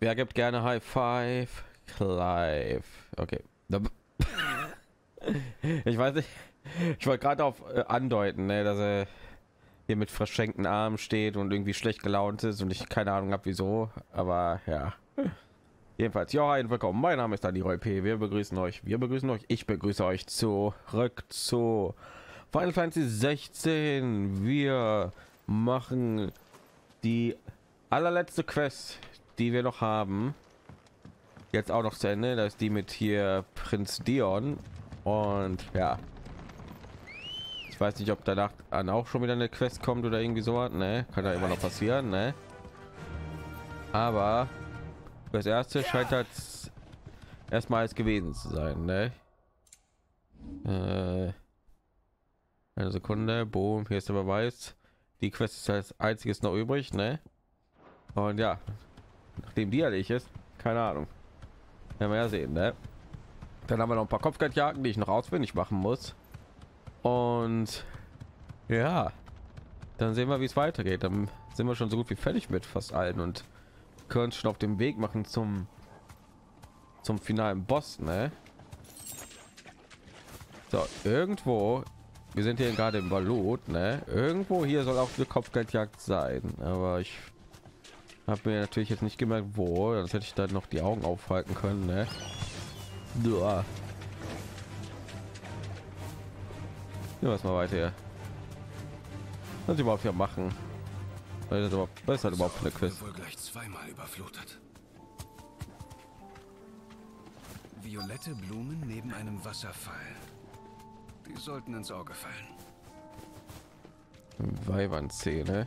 Wer gibt gerne High Five? Clive. Okay. Ich weiß nicht. Ich wollte gerade auf andeuten, ne, dass er hier mit verschränkten Armen steht und irgendwie schlecht gelaunt ist und ich keine Ahnung habe wieso. Aber ja. Jedenfalls, ja, willkommen. Mein Name ist DanieruLP. Wir begrüßen euch. Ich begrüße euch zurück zu Final Fantasy 16. Wir machen die allerletzte Quest, die wir noch haben, jetzt auch noch zu Ende. Das ist die mit hier Prinz Dion. Und ja, ich weiß nicht, ob danach an auch schon wieder eine Quest kommt oder irgendwie so was, ne? Kann da immer noch passieren, ne? Aber das erste scheint als erstmals gewesen zu sein, ne? Eine Sekunde, boom, hier ist der Beweis. Die Quest ist als einziges noch übrig, ne? Und ja, nachdem die ehrlich ist, keine Ahnung, werden wir ja sehen, ne? Dann haben wir noch ein paar Kopfgeldjagden, die ich noch ausfindig machen muss, und ja, dann sehen wir, wie es weitergeht. Dann sind wir schon so gut wie fertig mit fast allen und können schon auf dem Weg machen zum finalen Boss, ne? So, irgendwo, wir sind hier gerade im Balut, ne? Irgendwo hier soll auch eine Kopfgeldjagd sein, aber ich habe mir natürlich jetzt nicht gemerkt, wo, sonst hätte ich dann noch die Augen aufhalten können, ne? Ja, was mal weiter. Was überhaupt hier machen? Das ist halt überhaupt eine Quest. Wohl gleich zweimal überflutet. Violette Blumen neben einem Wasserfall. Die sollten ins Auge fallen. Wyvernzähne.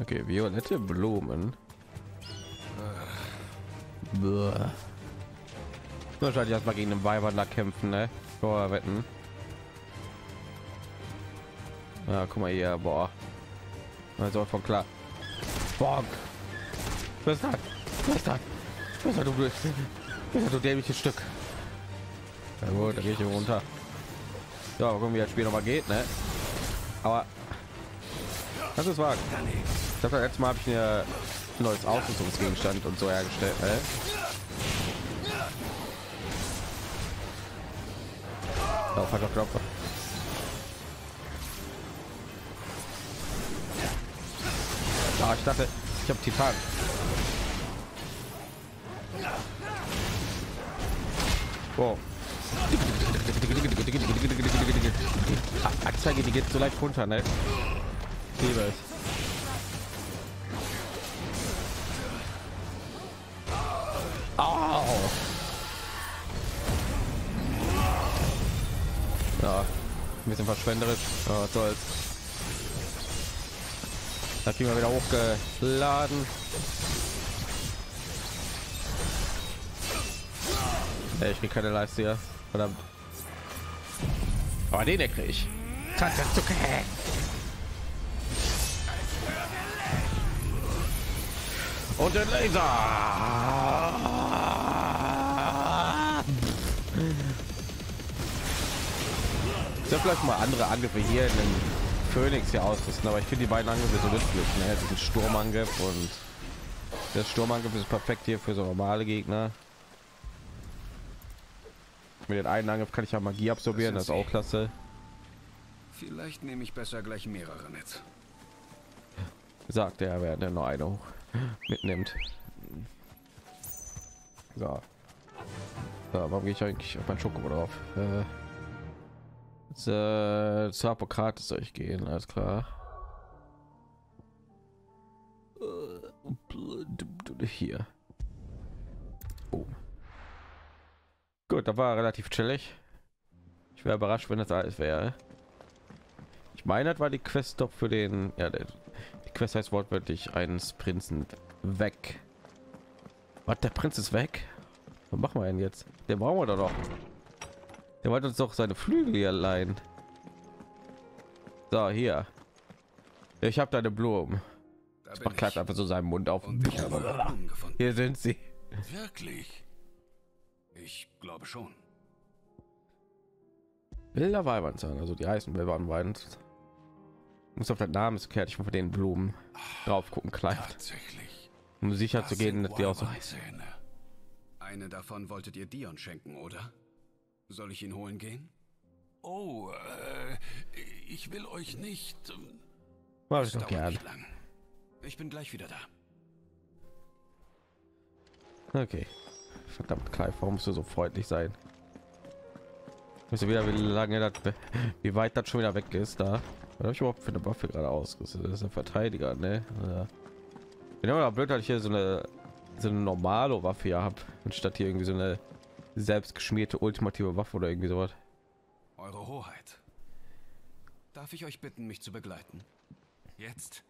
Okay, violette Blumen. Buh. Wahrscheinlich erstmal gegen den Wyvern da kämpfen, ne? Vorher wetten. Ja, guck mal hier, boah. Also von klar. Boah. Was ist das? Du blöd. Was ist das, du dämliches Stück? Ja gut, da gehe ich hier runter. Ja, gucken, wie das Spiel nochmal geht, ne? Aber das ist wahr. Ich glaube, letztes Mal habe ich mir neues Ausrüstungsgegenstand und so hergestellt. Ah, ich dachte, ich habe Titan. Wow. Anzeige, die geht so leicht runter, ne? Liebe es. Ein bisschen verschwenderisch, oh, toll. Da kriegen wir wieder hochgeladen. Hey, ich krieg keine Leiste hier, verdammt. Aber den kriege ich. Und den Laser. Ja, vielleicht mal andere Angriffe hier in den Phoenix hier ausrüsten, aber ich finde die beiden Angriffe so nützlich, ne? Den Sturmangriff, und der Sturmangriff ist perfekt hier für so normale Gegner. Mit den einen Angriff kann ich ja Magie absorbieren, das ist auch klasse. Vielleicht nehme ich besser gleich mehrere mit, sagt er, während er nur eine hoch mitnimmt. So, warum gehe ich eigentlich auf mein Schoko drauf? Zu Hippokrates soll ich gehen, alles klar. Hier. Oh. Gut, da war relativ chillig. Ich wäre überrascht, wenn das alles wäre. Ich meine, das war die Quest doch für den. Ja, die Quest heißt wortwörtlich eines Prinzen weg. Was, der Prinz ist weg? Was machen wir denn jetzt? Den brauchen wir doch noch. Der wollte uns doch seine Flügel hier leihen. So, hier. Ich habe deine Blumen. Man klappt einfach so seinen Mund auf. Hier sind sie. Wirklich? Ich glaube schon. Wilder Wyvern-Zahn, also die heißen Wyvern. Muss auf den Namen gekehrt. Ich muss von den Blumen drauf gucken, klein. Tatsächlich. um sicherzugehen, dass die auch so... Eine davon wolltet ihr Dion schenken, oder? Soll ich ihn holen gehen? Oh, ich will euch nicht... War ich doch gern. Ich bin gleich wieder da. Okay. Verdammt, Clive, warum musst du so freundlich sein? Weißt du wieder, wie lange das... Wie weit das schon wieder weg ist, da? Was habe ich überhaupt für eine Waffe gerade ausgerüstet? Das ist ein Verteidiger, ne? Ja. Genau, da blöd, dass ich hier so eine normale Waffe habe, anstatt hier irgendwie so eine selbst geschmierte ultimative Waffe oder irgendwie sowas. Eure Hoheit, darf ich euch bitten, mich zu begleiten? Jetzt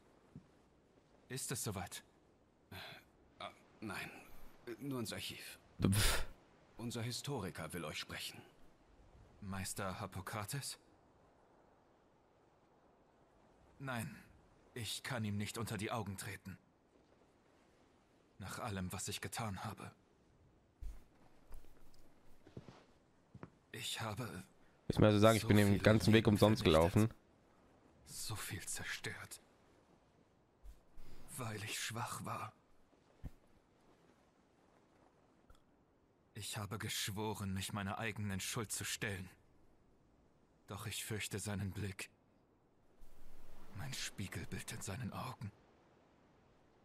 ist es soweit. Nein, nur ins Archiv. Pff. Unser Historiker will euch sprechen. Meister Hippokrates? Nein, ich kann ihm nicht unter die Augen treten. Nach allem, was ich getan habe. Ich habe... Ich muss sagen, ich bin den ganzen Weg umsonst gelaufen. So viel zerstört. Weil ich schwach war. Ich habe geschworen, mich meiner eigenen Schuld zu stellen. Doch ich fürchte seinen Blick. Mein Spiegelbild in seinen Augen.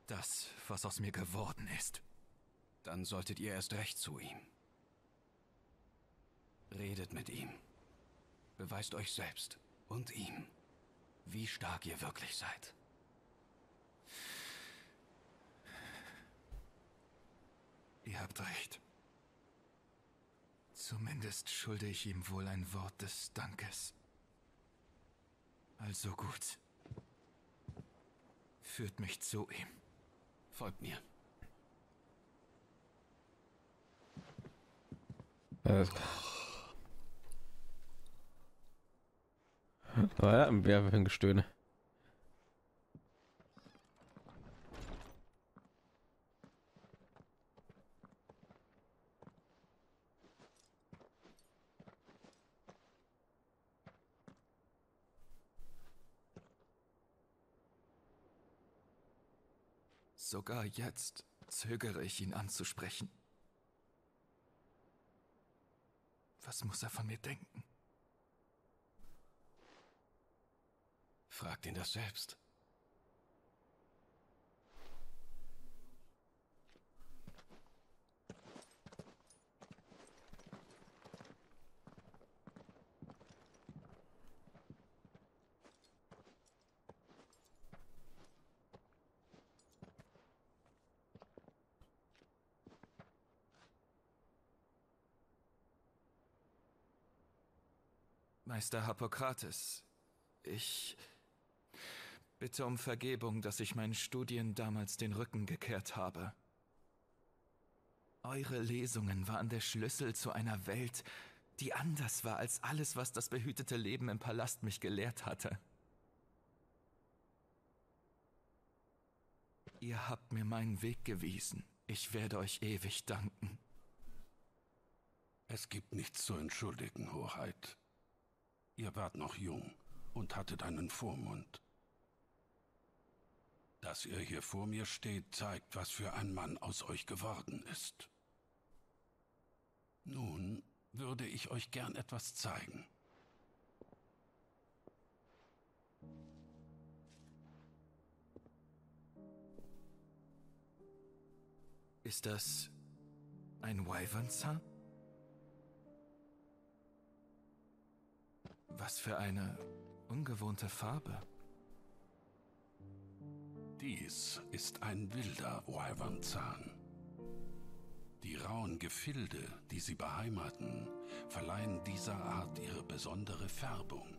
Das, was aus mir geworden ist. Dann solltet ihr erst recht zu ihm. Redet mit ihm. Beweist euch selbst und ihm, wie stark ihr wirklich seid. Ihr habt recht. Zumindest schulde ich ihm wohl ein Wort des Dankes. Also gut. Führt mich zu ihm. Folgt mir. Ja, im Werwolfengestöhne. Sogar jetzt zögere ich, ihn anzusprechen. Was muss er von mir denken? Fragt ihn das selbst. Meister Hippokrates, ich bitte um Vergebung, dass ich meinen Studien damals den Rücken gekehrt habe. Eure Lesungen waren der Schlüssel zu einer Welt, die anders war als alles, was das behütete Leben im Palast mich gelehrt hatte. Ihr habt mir meinen Weg gewiesen. Ich werde euch ewig danken. Es gibt nichts zu entschuldigen, Hoheit. Ihr wart noch jung und hattet einen Vormund. Dass ihr hier vor mir steht, zeigt, was für ein Mann aus euch geworden ist. Nun würde ich euch gern etwas zeigen. Ist das ein Wyvern-Zahn? Was für eine ungewohnte Farbe. Dies ist ein wilder Wyvern-Zahn. Die rauen Gefilde, die sie beheimaten, verleihen dieser Art ihre besondere Färbung.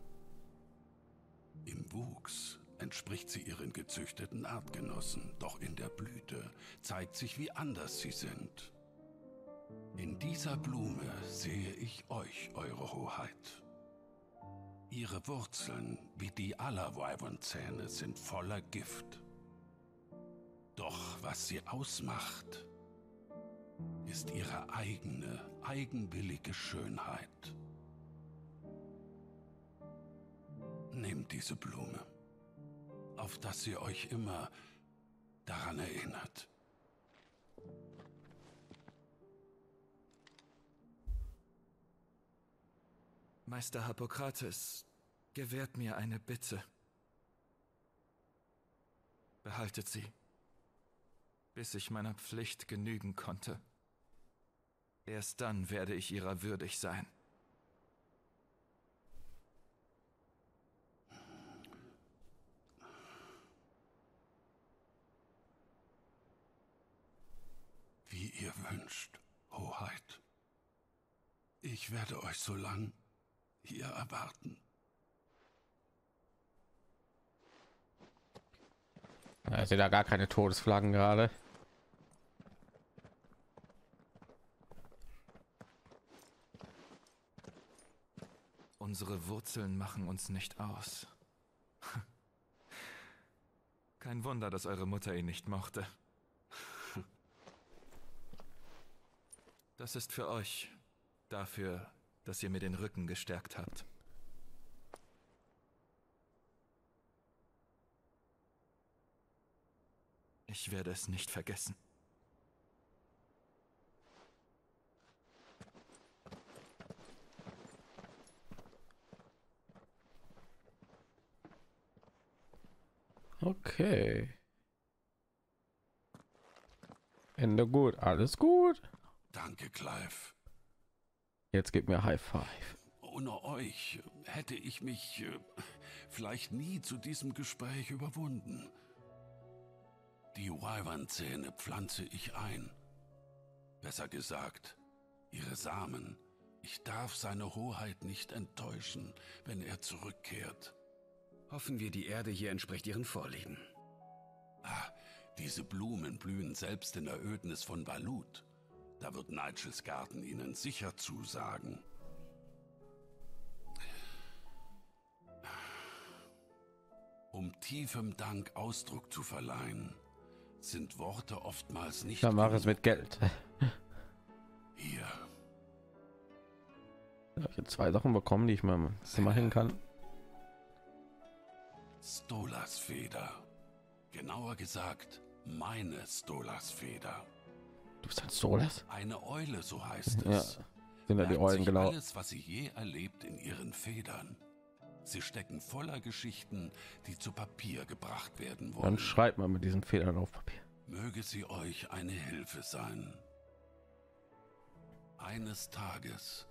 Im Wuchs entspricht sie ihren gezüchteten Artgenossen, doch in der Blüte zeigt sich, wie anders sie sind. In dieser Blume sehe ich euch, eure Hoheit. Ihre Wurzeln, wie die aller Wyvernzähne, sind voller Gift. Doch was sie ausmacht, ist ihre eigene, eigenwillige Schönheit. Nehmt diese Blume, auf dass sie euch immer daran erinnert, Meister Hippokrates, gewährt mir eine Bitte. Behaltet sie, bis ich meiner Pflicht genügen konnte. Erst dann werde ich ihrer würdig sein. Wie ihr wünscht, Hoheit. Ich werde euch so lang hier erwarten. Ja, ich sehe da gar keine Todesflaggen gerade. Unsere Wurzeln machen uns nicht aus. Kein Wunder, dass eure Mutter ihn nicht mochte. Das ist für euch. Dafür, dass ihr mir den Rücken gestärkt habt. Ich werde es nicht vergessen. Okay. Ende gut, alles gut. Danke, Clive. Jetzt gib mir High Five. Ohne euch hätte ich mich vielleicht nie zu diesem Gespräch überwunden. Die Wyvernzähne pflanze ich ein. Besser gesagt, ihre Samen. Ich darf seine Hoheit nicht enttäuschen, wenn er zurückkehrt. Hoffen wir, die Erde hier entspricht ihren Vorlieben. Ah, diese Blumen blühen selbst in der Ödnis von Balut. Da wird Nigels Garten ihnen sicher zusagen. Um tiefem Dank Ausdruck zu verleihen, sind Worte oftmals nicht... Dann mach es mit Geld. Hier. Ich habe jetzt 2 Sachen bekommen, die ich mal machen kann. Stolas Feder. Genauer gesagt, meine Stolas Feder. Du bist ein Stolas? Eine Eule, so heißt es. Ja, sind ja die Eulen, genau. Alles, was sie je erlebt, in ihren Federn. Sie stecken voller Geschichten, die zu Papier gebracht werden wollen. Dann schreibt man mit diesen Federn auf Papier. Möge sie euch eine Hilfe sein. Eines Tages,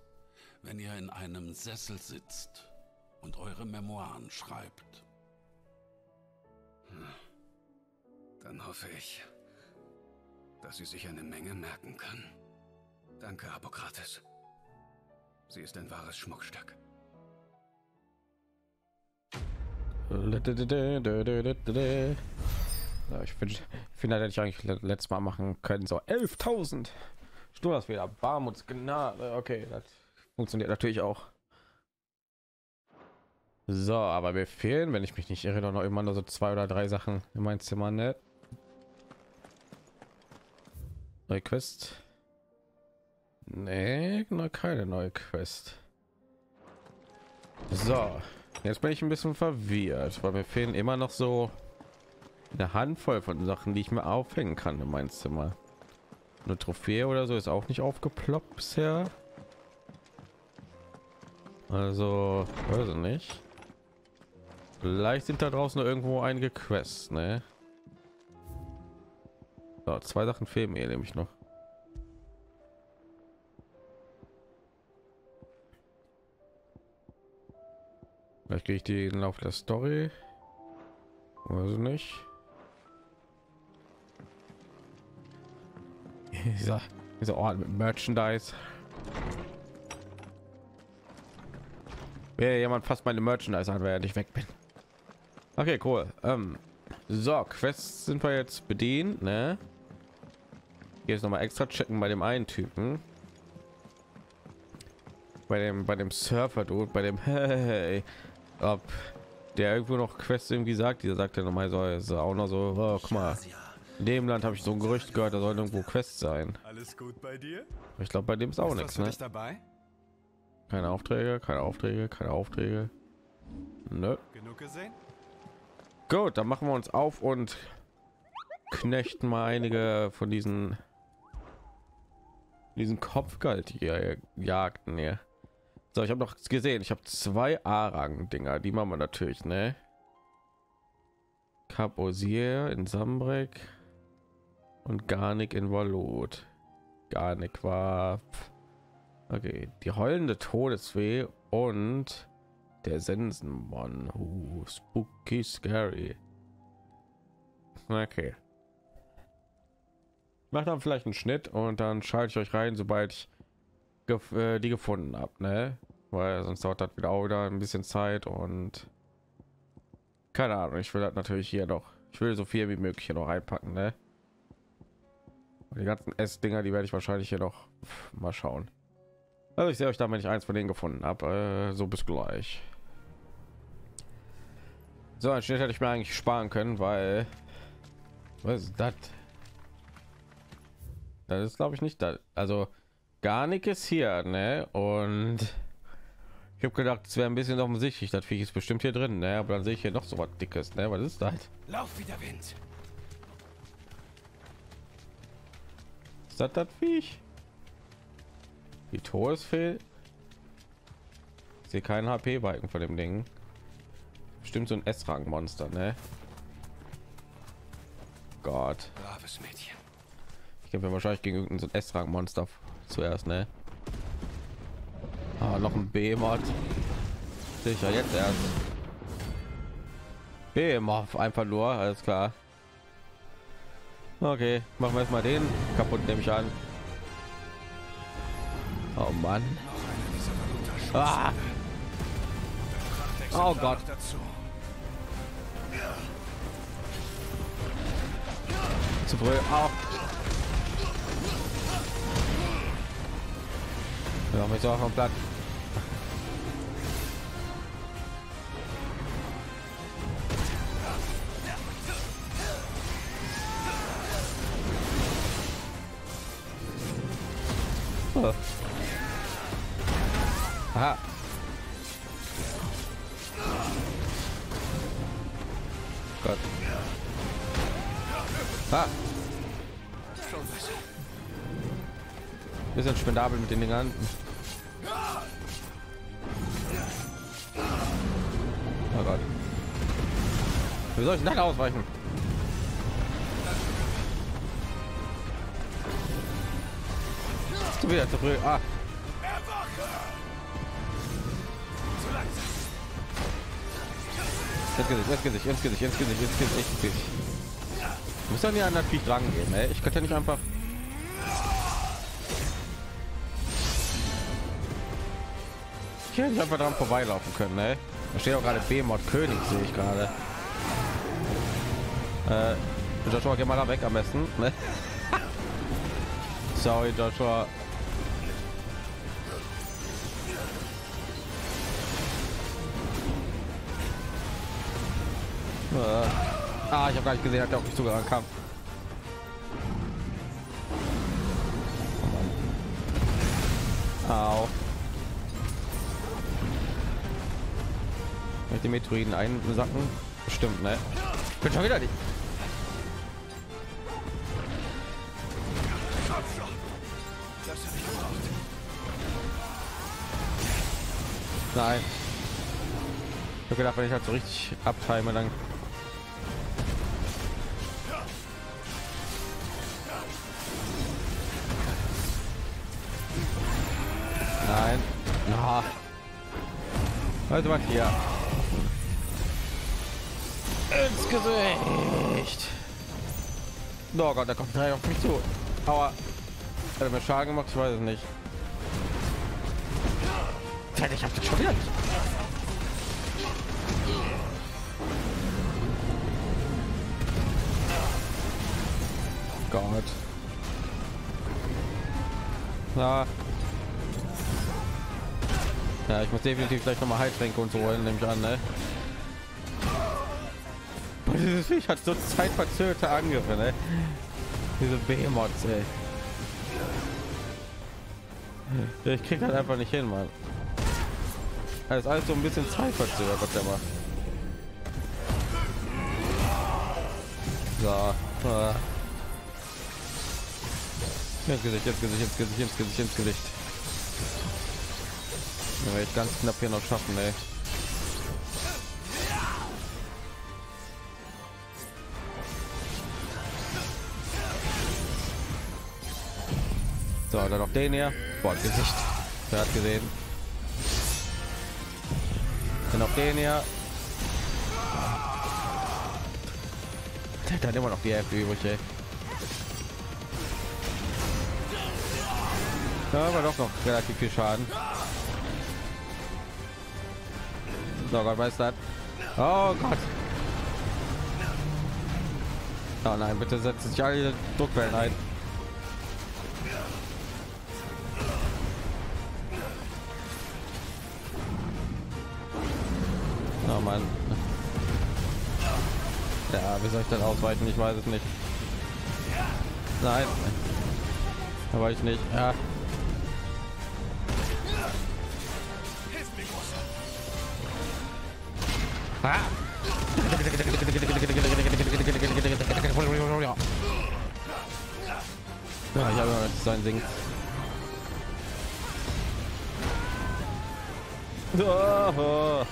wenn ihr in einem Sessel sitzt und eure Memoiren schreibt. Dann hoffe ich, dass sie sich eine Menge merken kann. Danke, Hippokrates. Sie ist ein wahres Schmuckstück. Ich finde, hätte ich eigentlich letztes Mal machen können. So 11.000 Stolas wieder. Barmuts, Gnade. Okay, das funktioniert natürlich auch. So, aber mir fehlen, wenn ich mich nicht irre, noch immer nur so 2 oder 3 Sachen in mein Zimmer, ne? Neue Quest? Nee, keine neue Quest. So, jetzt bin ich ein bisschen verwirrt, weil mir fehlen immer noch so eine Handvoll von Sachen, die ich mir aufhängen kann in mein Zimmer. Eine Trophäe oder so ist auch nicht aufgeploppt bisher. Also, weiß ich nicht. Vielleicht sind da draußen noch irgendwo einige Quests, ne? So, 2 Sachen fehlen mir nämlich noch. Vielleicht gehe ich die in Lauf der Story. Also nicht. Dieser Ort mit Merchandise. Wäre jemand fast meine Merchandise an, während ich weg bin. Okay, cool. So, Quests sind wir jetzt bedient, ne? Jetzt noch mal extra checken bei dem einen Typen, bei dem Surfer Dude, bei dem hey, ob der irgendwo noch Quest irgendwie sagt. Dieser sagt ja noch mal so, ist auch noch so, oh, guck mal, in dem Land habe ich so ein Gerücht gehört, da soll irgendwo Quest sein. Alles gut bei dir? Ich glaube, bei dem ist auch nichts, ne? Dabei? Keine Aufträge, keine Aufträge, keine Aufträge. Nö. Genug gesehen? Gut, dann machen wir uns auf und knechten mal einige von diesen Kopfgalt hier jagten. Hier So, ich habe noch gesehen, ich habe 2 A-Rang-Dinger, die machen wir natürlich, ne? Kaposier in Sambrek und Garnik in Valut. Garnik war... Okay, die heulende Todesfee und der Sensenmann. Spooky, scary. Okay. Macht dann vielleicht einen Schnitt und dann schalte ich euch rein, sobald ich die gefunden habe, ne? Weil sonst dauert das wieder auch ein bisschen Zeit und keine Ahnung. Ich will das natürlich hier noch. Ich will so viel wie möglich hier noch reinpacken, ne? Und die ganzen Essdinger, die werde ich wahrscheinlich hier noch mal schauen. Also ich sehe euch da, wenn ich eins von denen gefunden habe. So, bis gleich. So, einen Schnitt hätte ich mir eigentlich sparen können, weil was ist das? Das ist, glaube ich, nicht da. Also gar nichts hier, ne? Und ich habe gedacht, es wäre ein bisschen offensichtlich, das Viech ist bestimmt hier drin, ne? Aber dann sehe ich hier noch so was Dickes, ne? Was ist das? Lauf wieder Wind. Ist das das Viech? Die Todesfee? Ich sehe keinen HP-Balken von dem Ding. Bestimmt so ein S-Rang-Monster, ne? Gott. Braves Mädchen. Ich kämpfe wahrscheinlich gegen irgendein so S-Rang-Monster zuerst, ne? Ah, noch ein B-Mod. Sicher, jetzt erst. B-Mod, einfach nur, alles klar. Okay, machen wir erstmal den kaputt, nehme ich an. Oh Mann. Ah. Oh Gott. Zu früh. Oh. Noch mich auch am Platz. Oh. Aha. Gott. Ah. Bisschen spendabel mit den Dingern. Oh Gott. Wie soll ich denn ausweichen? Du wieder zu früh. Ah. Ins Gesicht, ins Gesicht, ins Gesicht, ins Gesicht, ins Gesicht, ins Gesicht. Ich muss dann ja an das Viech dran gehen, ey. Ich könnte ja nicht einfach... Ich hätte nicht einfach dran vorbeilaufen können, ey. Da steht auch gerade Behemoth-König, sehe ich gerade. Joshua, geh mal da weg am besten, ne? Sorry, Joshua. Ah, ich habe gar nicht gesehen, hat er auch nicht zugerannt kam. Au. Mit den Meteoriten einsacken? Bestimmt, ne? Ich bin schon wieder nicht. Nein. Ich habe gedacht, wenn ich halt so richtig abtime, dann... Nein. Na. Also was hier? Ins Gesicht. Oh Gott, da kommt drei auf mich zu. Aber hat er mir Schaden gemacht? Ich weiß es nicht. Ich habe das schon wieder. Gott. Na. Ja, ich muss definitiv gleich noch mal Heiltränke und so holen, nehme ich an, ne? Dieses Viech hat so zeitverzögerte Angriffe, ne? Diese Behemoths, ey. Ich krieg halt einfach nicht hin, Mann. Das ist alles so ein bisschen zeitverzögert, was der macht. So. Ins Gesicht, ins Gesicht, ins Gesicht, ins Gesicht, ins Gesicht. Wenn wir jetzt ganz knapp hier noch schaffen, ey. So, dann noch den hier. Boah, Gesicht. Wer hat gesehen? Dann noch den hier. Da hat immer noch die Hälfte übrig, ey. Da war doch noch relativ viel Schaden. So, Gott weiß das. Oh Gott. Oh nein, bitte setzen sich alle Druckwellen ein. Oh Mann. Ja, wie soll ich dann ausweichen? Ich weiß es nicht. Nein. Aber ich nicht. Ja. Ah. Ja, ich habe jetzt sein Ding. Oh,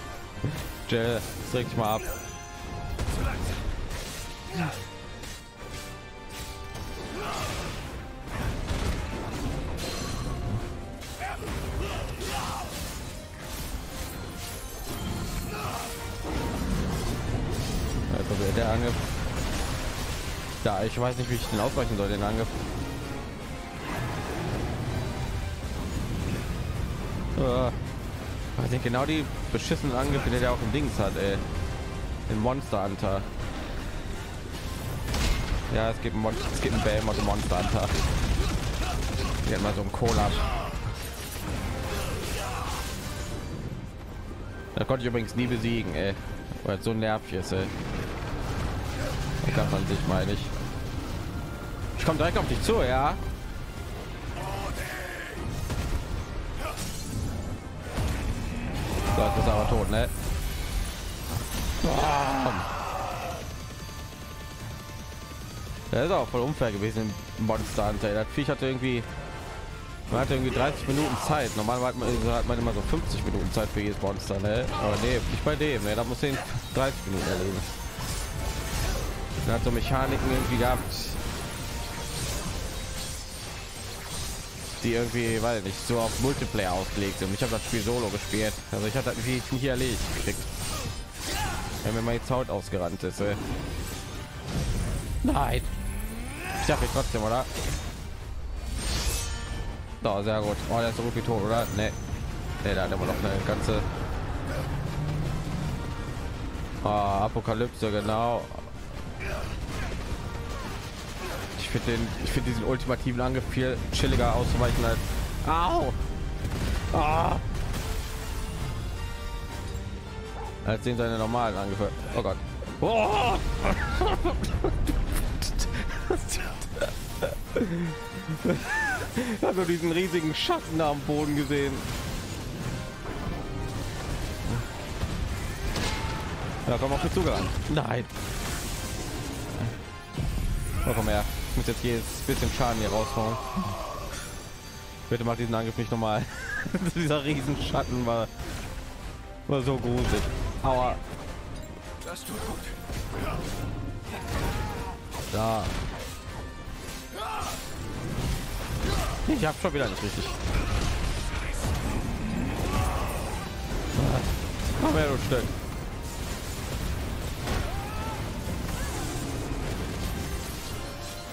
Jill, streck dich mal ab. Der Angriff. Ja, ich weiß nicht, wie ich den ausweichen soll, den Angriff. Ich denke genau die beschissenen Angriffe, die der auch im Dings hat, ey. Den Monster Hunter. Ja, es gibt ein Monster, es gibt ein Behemoth und Monster Hunter. Die haben mal so ein Cola. Da konnte ich übrigens nie besiegen, ey. Weil so nervig ist, ey. Kann man sich, meine ich. Ich komme direkt auf dich zu, ja. So, das ist aber tot, ne? Das ist auch voll unfair gewesen. Monster Hunter. Das Viech hatte irgendwie, man hatte irgendwie 30 Minuten Zeit. Normalerweise hat man immer so 50 Minuten Zeit für jedes Monster, ne? Aber nee, nicht bei dem. Ne? Da muss den 30 Minuten erleben. Hat so Mechaniken irgendwie gehabt, die irgendwie, weil nicht so auf Multiplayer ausgelegt sind. Ich habe das Spiel solo gespielt, also ich hatte irgendwie nicht erledigt gekriegt, wenn mir mal jetzt Haut ausgerannt ist, ey. Nein, ich dachte trotzdem, oder? Da, so, sehr gut. Oh, der ist so gut wie tot, oder? Nee. Nee, da hat immer noch eine ganze Apokalypse, genau. Ich finde diesen ultimativen Angriff viel chilliger auszuweichen als. Au! Ah! Als den seine normalen Angriffe. Oh Gott. Oh! Ich habe diesen riesigen Schatten am Boden gesehen. Da kommen auch mit zugerannt. Nein. Oh, komm her. Ich muss jetzt jedes bisschen Schaden hier raushauen. Bitte mach diesen Angriff nicht nochmal. Dieser riesen Schatten war so gruselig. Aua. Das tut gut. Da. Ich hab schon wieder nicht richtig. Komm her, du Stück.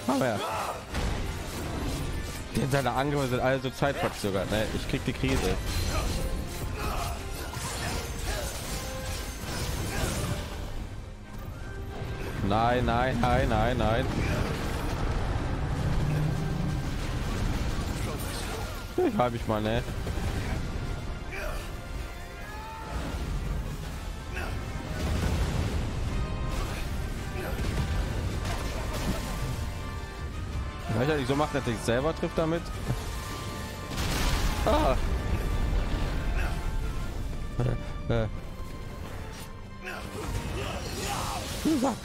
Aber denn seine Angriffe sind also zeitverzögert, ne? Ich krieg die Krise. Nein, nein, nein, nein, nein. Ich habe ich mal, ne? Ich so macht, dass ich selber trifft damit. Ah. Sack.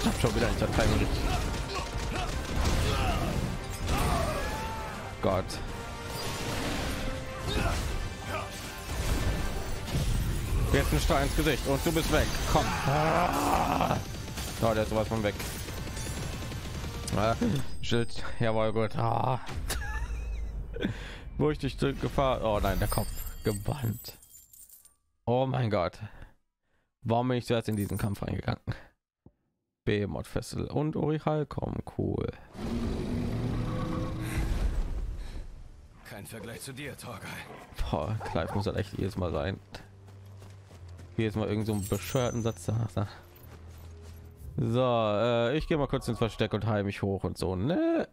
Ich hab schon wieder nicht. Gott. Jetzt ein Stein ins Gesicht und du bist weg. Komm. Ah. Da, der ist sowas von weg. Schild. Jawohl, gut. Ah. Wo ich dich zur Gefahr... Oh nein, der Kopf. Gebannt. Oh mein Gott. Warum bin ich zuerst in diesen Kampf reingegangen? B-Mod Fessel und Orichal kommen. Cool. Kein Vergleich zu dir, Torgeil. Boah, Clive muss halt echt jedes Mal sein. Jedes Mal irgend so einen bescheuerten Satz danach. So, ich gehe mal kurz ins Versteck und heim mich hoch und so, ne?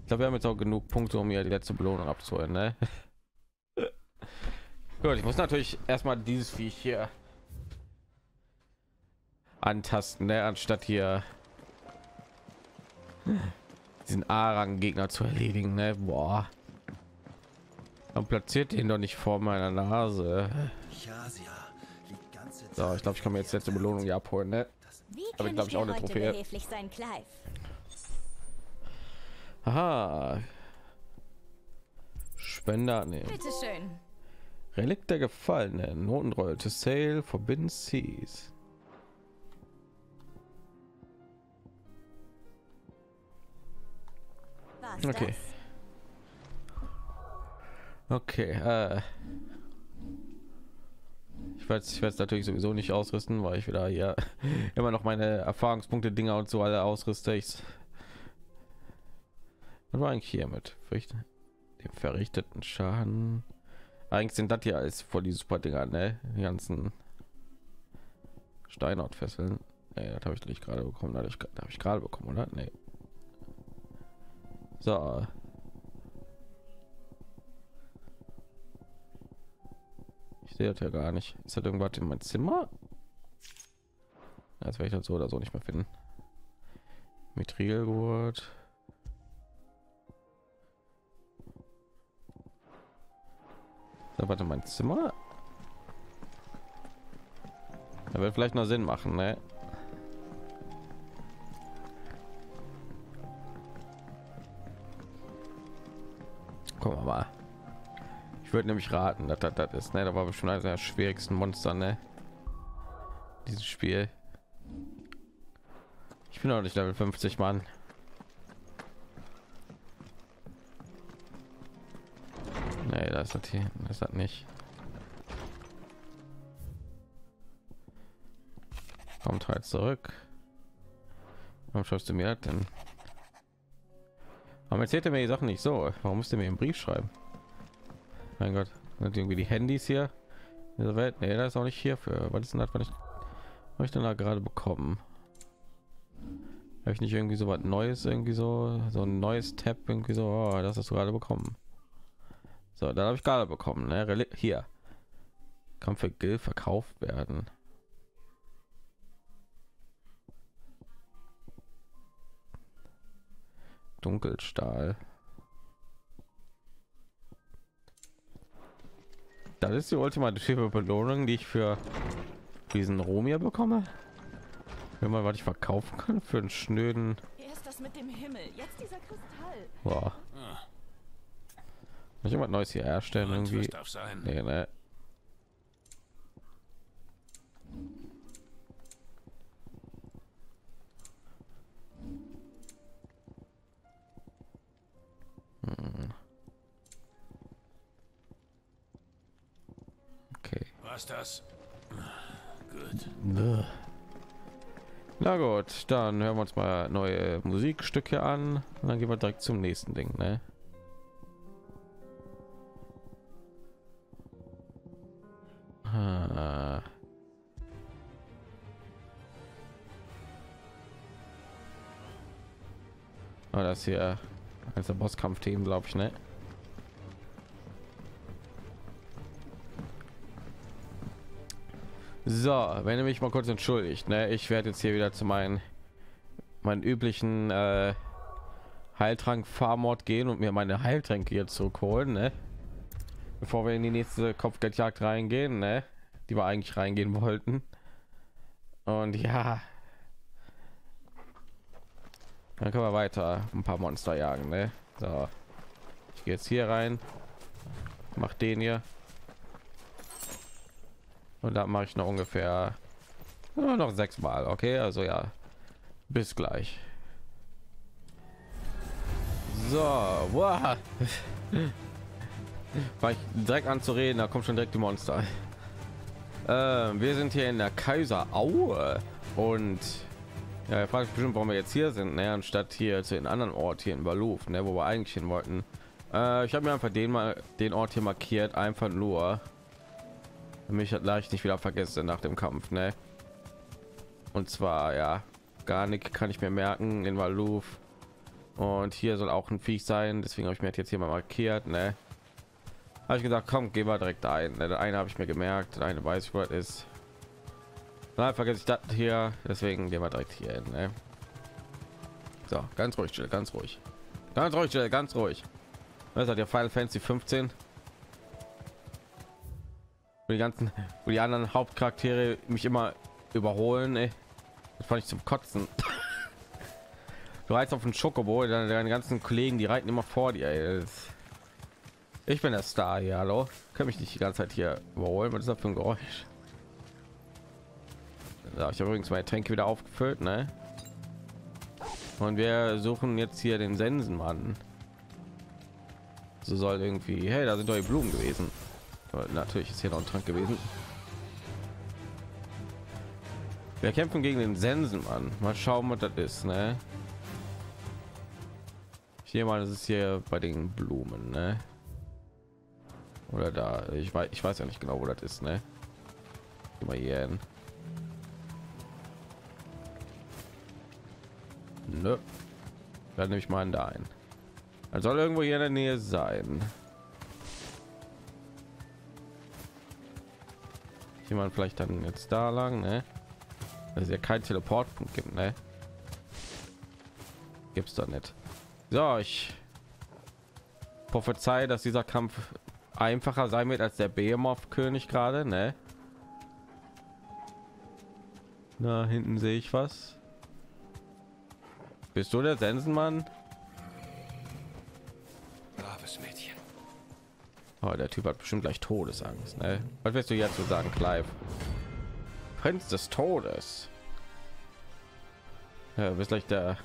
Ich glaube, wir haben jetzt auch genug Punkte, um hier die letzte Belohnung abzuholen, ne? Gut, ich muss natürlich erstmal dieses Viech hier antasten, ne? Anstatt hier diesen A-Rang-Gegner zu erledigen, ne? Boah. Und platziert ihn doch nicht vor meiner Nase. So, ich glaube, ich kann mir jetzt letzte Belohnung hier abholen, ne? Aber ich glaube, ich auch eine Trophäe. Aha. Spender nehmen. Relikt der Gefallenen. Notenroll to Sale Forbidden Seas. Okay. Okay. Ich werde natürlich sowieso nicht ausrüsten, weil ich wieder hier immer noch meine Erfahrungspunkte, Dinger und so alle ausrüste. Ich war eigentlich hier mit dem verrichteten Schaden. Eigentlich sind das hier als vor die super Dinger, ne? Die ganzen Steinhautfesseln. Nee, das habe ich nicht gerade bekommen. Dadurch habe ich gerade bekommen, oder? Nee. So. Ich sehe das ja gar nicht. Ist das irgendwas in mein Zimmer? Als werde ich das so oder so nicht mehr finden. Mit Riegelgurt. Da warte, mein Zimmer. Da wird vielleicht noch Sinn machen, ne? Gucken wir mal. Ich würde nämlich raten, dass das ist, ne? Da war bestimmt eines der schwierigsten Monster, ne? Dieses Spiel. Ich bin noch nicht Level 50, Mann. Nee, da ist das hier, das hat nicht. Kommt halt zurück. Warum schaust du mir das denn? Warum erzählt er mir die Sachen nicht so? Warum musst du mir einen Brief schreiben? Mein Gott, sind irgendwie die Handys hier in der Welt? Nee, das ist auch nicht hierfür. Was ist denn das, was ich denn da gerade bekommen? Habe ich nicht irgendwie so was Neues, irgendwie so ein neues Tab, irgendwie so, oh, das hast du gerade bekommen. So, da habe ich gerade bekommen, ne? Hier kann für Gil verkauft werden. Dunkelstahl. Das ist die ultimative Belohnung, die ich für diesen Romia bekomme. Wenn man was ich verkaufen kann für einen schnöden. Erst das mit dem Himmel, jetzt dieser Kristall. Boah. Muss jemand Neues hier herstellen irgendwie? Nee, ne? Okay. Was das? Gut. Na gut, dann hören wir uns mal neue Musikstücke an und dann gehen wir direkt zum nächsten Ding, ne? Ah, das hier als der Bosskampf-Themen, glaube ich, ne? So, wenn ihr mich mal kurz entschuldigt, ne? Ich werde jetzt hier wieder zu meinen üblichen Heiltrank-Farmort gehen und mir meine Heiltränke hier zurückholen, ne? Bevor wir in die nächste Kopfgeldjagd reingehen, ne? Die wir eigentlich reingehen wollten. Und ja, Dann können wir weiter ein paar Monster jagen, ne? So. Ich gehe jetzt hier rein, mach den hier und da mache ich noch ungefähr noch 6 Mal. Okay, also ja, bis gleich. So, wow. War ich direkt anzureden, da kommt schon direkt die Monster. Wir sind hier in der Kaiseraue und ja, er fragt bestimmt, warum wir jetzt hier sind, ne? Anstatt hier zu den anderen Ort hier in Balut, ne? Wo wir eigentlich hin wollten. Ich habe mir einfach den Ort hier markiert, einfach nur, damit ich halt leicht nicht wieder vergessen nach dem Kampf, ne? Und zwar ja, gar nicht kann ich mir merken in Balut. Und hier soll auch ein Viech sein, deswegen habe ich mir jetzt hier mal markiert, ne? Habe ich gesagt, komm, gehen wir direkt ein. Der eine habe ich mir gemerkt, der eine weiß, was ist. Nein, vergesse ich das hier, deswegen gehen wir direkt hier hin, ne? So, ganz ruhig, still, ganz ruhig, ganz ruhig, still, ganz ruhig. Was hat der Final Fantasy 15? Wo die ganzen, wo die anderen Hauptcharaktere mich immer überholen, ey. Das fand ich zum Kotzen. Du reizt auf den Schokobo, dann deine ganzen Kollegen, die reiten immer vor dir, ey. Ich bin der Star hier, hallo? Kann mich nicht die ganze Zeit hier überholen, was ist das für ein Geräusch? So, ich habe übrigens meine Tränke wieder aufgefüllt, ne? Und wir suchen jetzt hier den Sensenmann. So soll irgendwie, hey, da sind doch die Blumen gewesen. Aber natürlich ist hier noch ein Trank gewesen. Wir kämpfen gegen den Sensenmann. Mal schauen, was das ist, ne? Ich nehme mal, das ist hier bei den Blumen, ne? Oder da, ich weiß ja nicht genau, wo das ist, ne? Immer hier hin. Nö. Dann nehme ich mal einen da ein. Dann soll irgendwo hier in der Nähe sein. Jemand vielleicht dann jetzt da lang, ne? Dass es ja keinen Teleportpunkt gibt, ne? Gibt's da nicht. So, ich prophezei, dass dieser Kampf einfacher sein wird als der Behemoth-König gerade, ne? Na, hinten sehe ich was. Bist du der Sensenmann? Braves Mädchen. Oh, der Typ hat bestimmt gleich Todesangst, ne? Was willst du jetzt so sagen, Clive? Prinz des Todes. Ja, du bist gleich der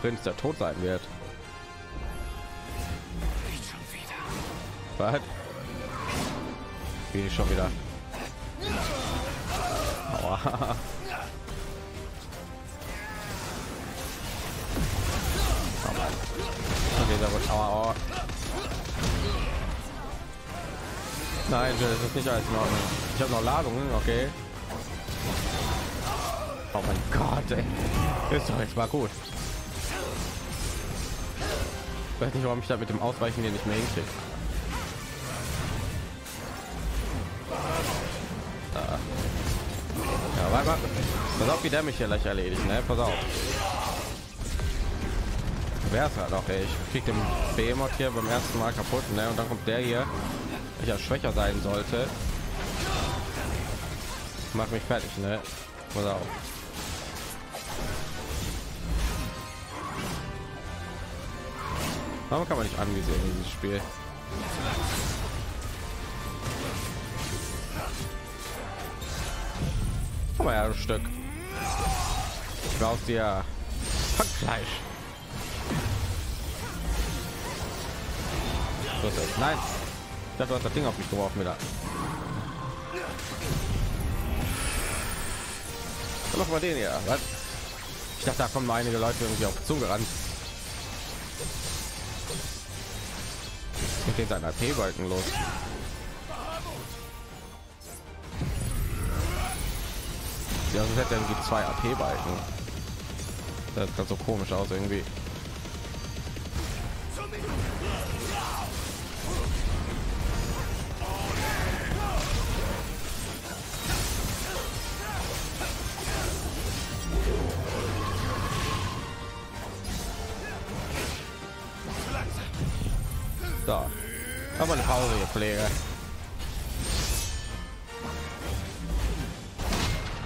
Prinz, der tot sein wird. Was? Wie schon wieder. Aua. Oh. Nein, das ist nicht alles in Ordnung. Ich habe noch Ladungen, okay. Oh mein Gott, ey. Ist doch jetzt mal gut. Ich weiß nicht, warum ich da mit dem Ausweichen hier nicht mehr hinkriege. Ah. Ja, warte mal. Pass auf, wie der mich hier gleich erledigt, ne? Pass auf. Wäre es halt auch, ey. Ich krieg den Behemoth hier beim ersten Mal kaputt, ne? Und dann kommt der hier, der ja schwächer sein sollte, macht mich fertig, ne? Pass auf. Warum kann man nicht angesehen in dieses Spiel? Komm mal her, ein Stück. Ich brauch's dir. Fleisch. Nein, ich dachte, du hast das Ding auf mich geworfen wieder. Noch mal den hier. Was? Ich dachte, da kommen mal einige Leute irgendwie auf zugerannt. Mit den seinen AP-Balken los. Ja, sonst hätte er irgendwie 2 AP-Balken. Das sieht ganz so komisch aus irgendwie. Aber eine Pause, ihr Pflege.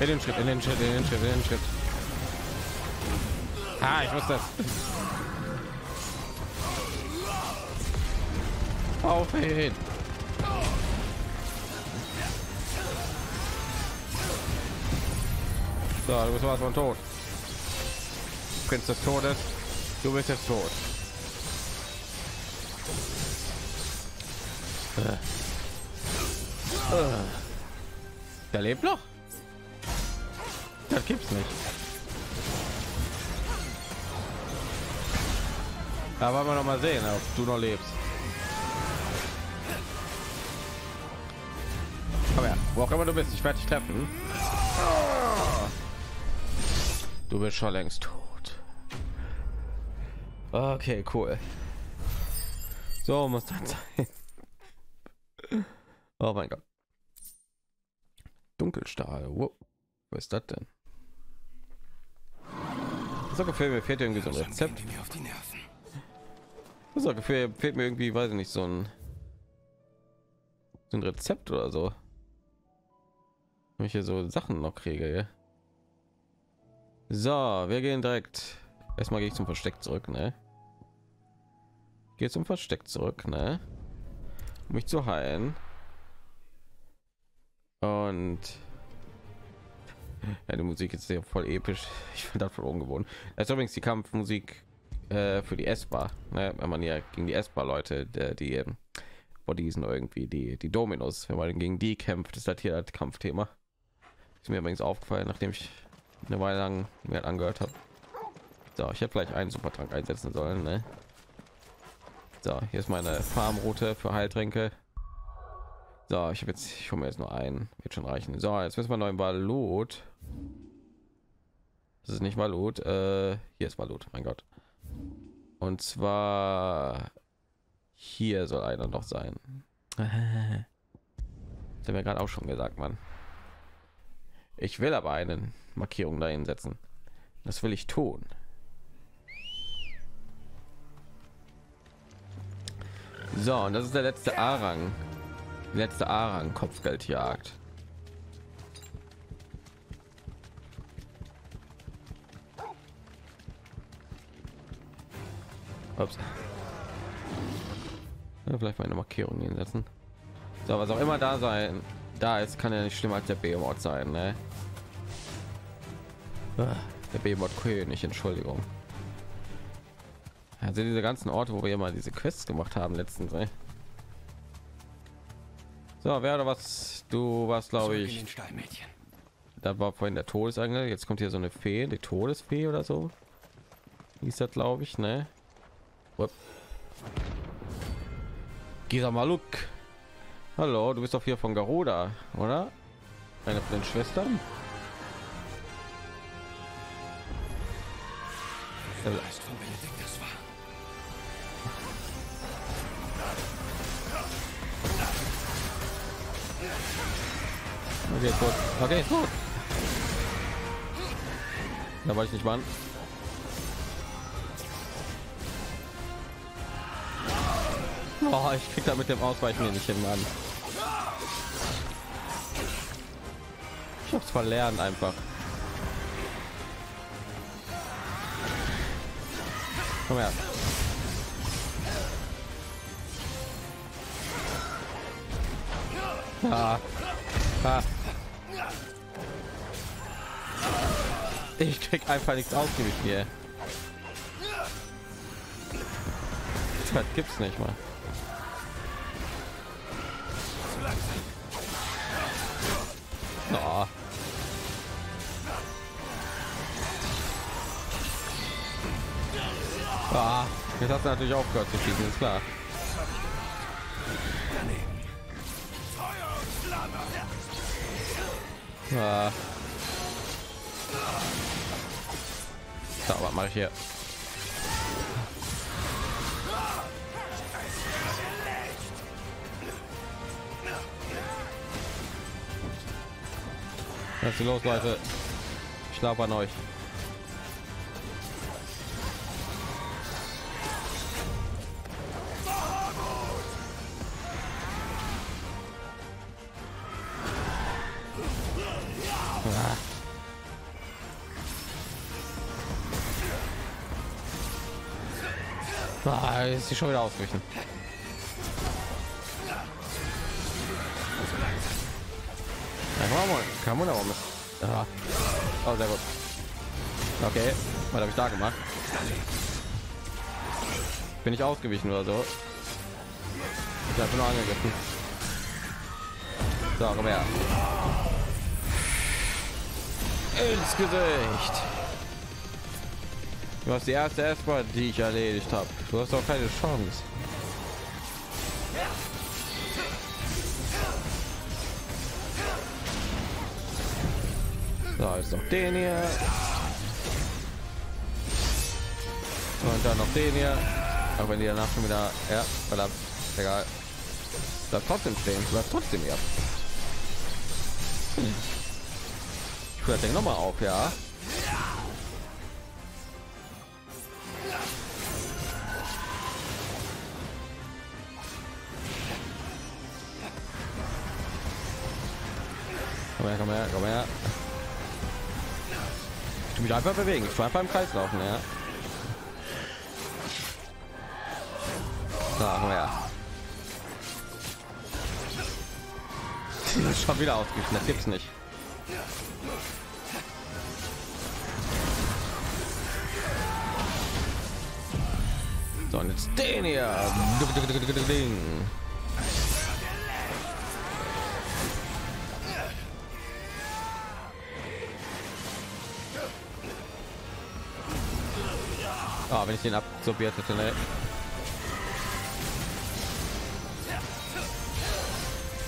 In den Schritt, in den Schritt, in den Schritt, in den Schritt. Ah, ich wusste das. Auf hin. So, du bist was von tot. Prinz des Todes, du bist jetzt tot. Der lebt noch? Das gibt's nicht. Da wollen wir noch mal sehen, ob du noch lebst. Komm her, wo auch immer du bist, ich werde dich treffen. Du bist schon längst tot. Okay, cool. So muss das sein. Oh mein Gott. Dunkelstahl. Wow. Was ist das denn? So Gefühl, mir fehlt irgendwie so ein Rezept. So Gefühl, fehlt mir irgendwie, weiß ich nicht, so ein Rezept oder so. Wenn ich hier so Sachen noch kriege, ja? So, wir gehen direkt. Erstmal gehe ich zum Versteck zurück, ne? Gehe zum Versteck zurück, ne? Um mich zu heilen. Und ja, die Musik ist sehr voll episch. Ich finde das voll ungewohnt. Das ist übrigens die Kampfmusik für die S-Bar, ne? Wenn man ja gegen die S-Bar Leute, die Bodies sind irgendwie die Dominos, wenn man gegen die kämpft, ist das hier das Kampfthema. Ist mir übrigens aufgefallen, nachdem ich eine Weile lang mir halt angehört habe. So, ich hätte vielleicht einen Supertrank einsetzen sollen, ne? So, hier ist meine Farmroute für Heiltränke. So, ich habe jetzt, ich hole mir jetzt nur einen, wird schon reichen. So, jetzt müssen wir noch in Balut. Das ist nicht Balut, hier ist Balut, mein Gott. Und zwar hier soll einer noch sein. Das haben wir gerade auch schon gesagt, Mann. Ich will aber einen Markierung dahin setzen. Das will ich tun. So, und das ist der letzte A-Rang. Letzte A-Rang Kopfgeldjagd. Ups. Ja, vielleicht meine Markierung hinsetzen. So, was auch immer da sein. Da ist, kann ja nicht schlimmer als der B-Mod sein, ne? Der Behemoth-König, Entschuldigung. Also diese ganzen Orte, wo wir mal diese Quests gemacht haben letztens. Ey. So, wer oder was? Du warst, glaube ich, da war vorhin der Todesengel. Jetzt kommt hier so eine Fee, die Todesfee oder so. Wie ist das, glaube ich, ne? Gisa Maluk. Hallo, du bist doch hier von Garuda, oder? Eine von den Schwestern. Okay, ist gut. Okay, ist gut. Da wollte ich nicht machen. Oh, ich krieg da mit dem Ausweichen nicht hin, Mann. Ich hab's verlernt einfach. Komm her. Ah. Ah. Ich krieg einfach nichts ausgewichen hier. Das gibt's nicht mal. Oh. Ah, jetzt hast du natürlich auch gehört zu schießen, ist klar. Ah. So, was mache ich hier? Was ist los, Leute? Ich schlaf an euch. Ah, ist sie schon wieder ausgewichen. Kann man aber mit. Oh, sehr gut. Okay, was habe ich da gemacht? Bin ich ausgewichen oder so? Ich habe nur angegriffen. So, komm her. Ins Gesicht. Du hast die erste Erstmal, die ich erledigt habe. Du hast auch keine Chance. Da ist noch den hier und dann noch den hier, aber wenn die danach schon wieder, ja verdammt, egal, bleibt trotzdem stehen, bleibt trotzdem hier. Ich höre den nochmal auf, ja. Komm her, komm her, komm her. Ich mich einfach bewegen, ich war einfach im Kreis laufen, ja. So, komm her. Schon wieder ausgeschnitten, das gibt's nicht. So, und jetzt den hier. Oh, wenn ich den absorbiert hätte, ne?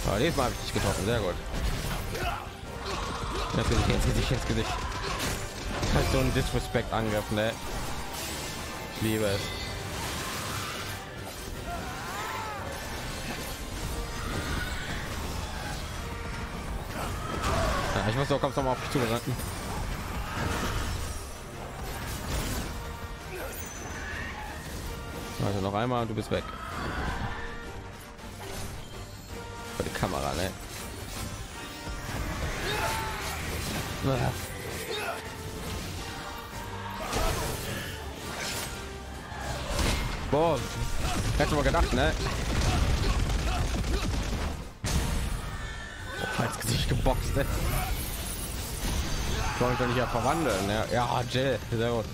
Aber diesmal habe ich dich getroffen, sehr gut. Natürlich ins Gesicht, ins Gesicht. Das ist so ein Disrespect-Angriff, ne? Ich liebe es. Ja, ich muss doch, kommst du mal auf mich zu, bedanken. Also noch einmal und du bist weg. Für die Kamera, ne? Boah, hätte mal gedacht, ne? Oh, als Gesicht geboxt, ne? Wollte ich ja verwandeln, ne? Ja, Jill, sehr gut.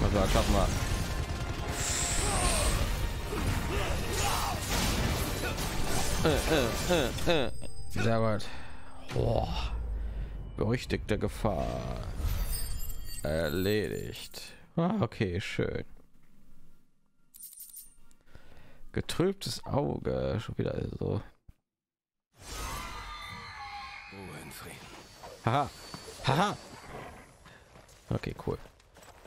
Also, schaffen wir. Sehr gut. Oh. Berüchtigte Gefahr. Erledigt. Ah, okay, schön. Getrübtes Auge. Schon wieder so. Haha. Haha. Okay, cool.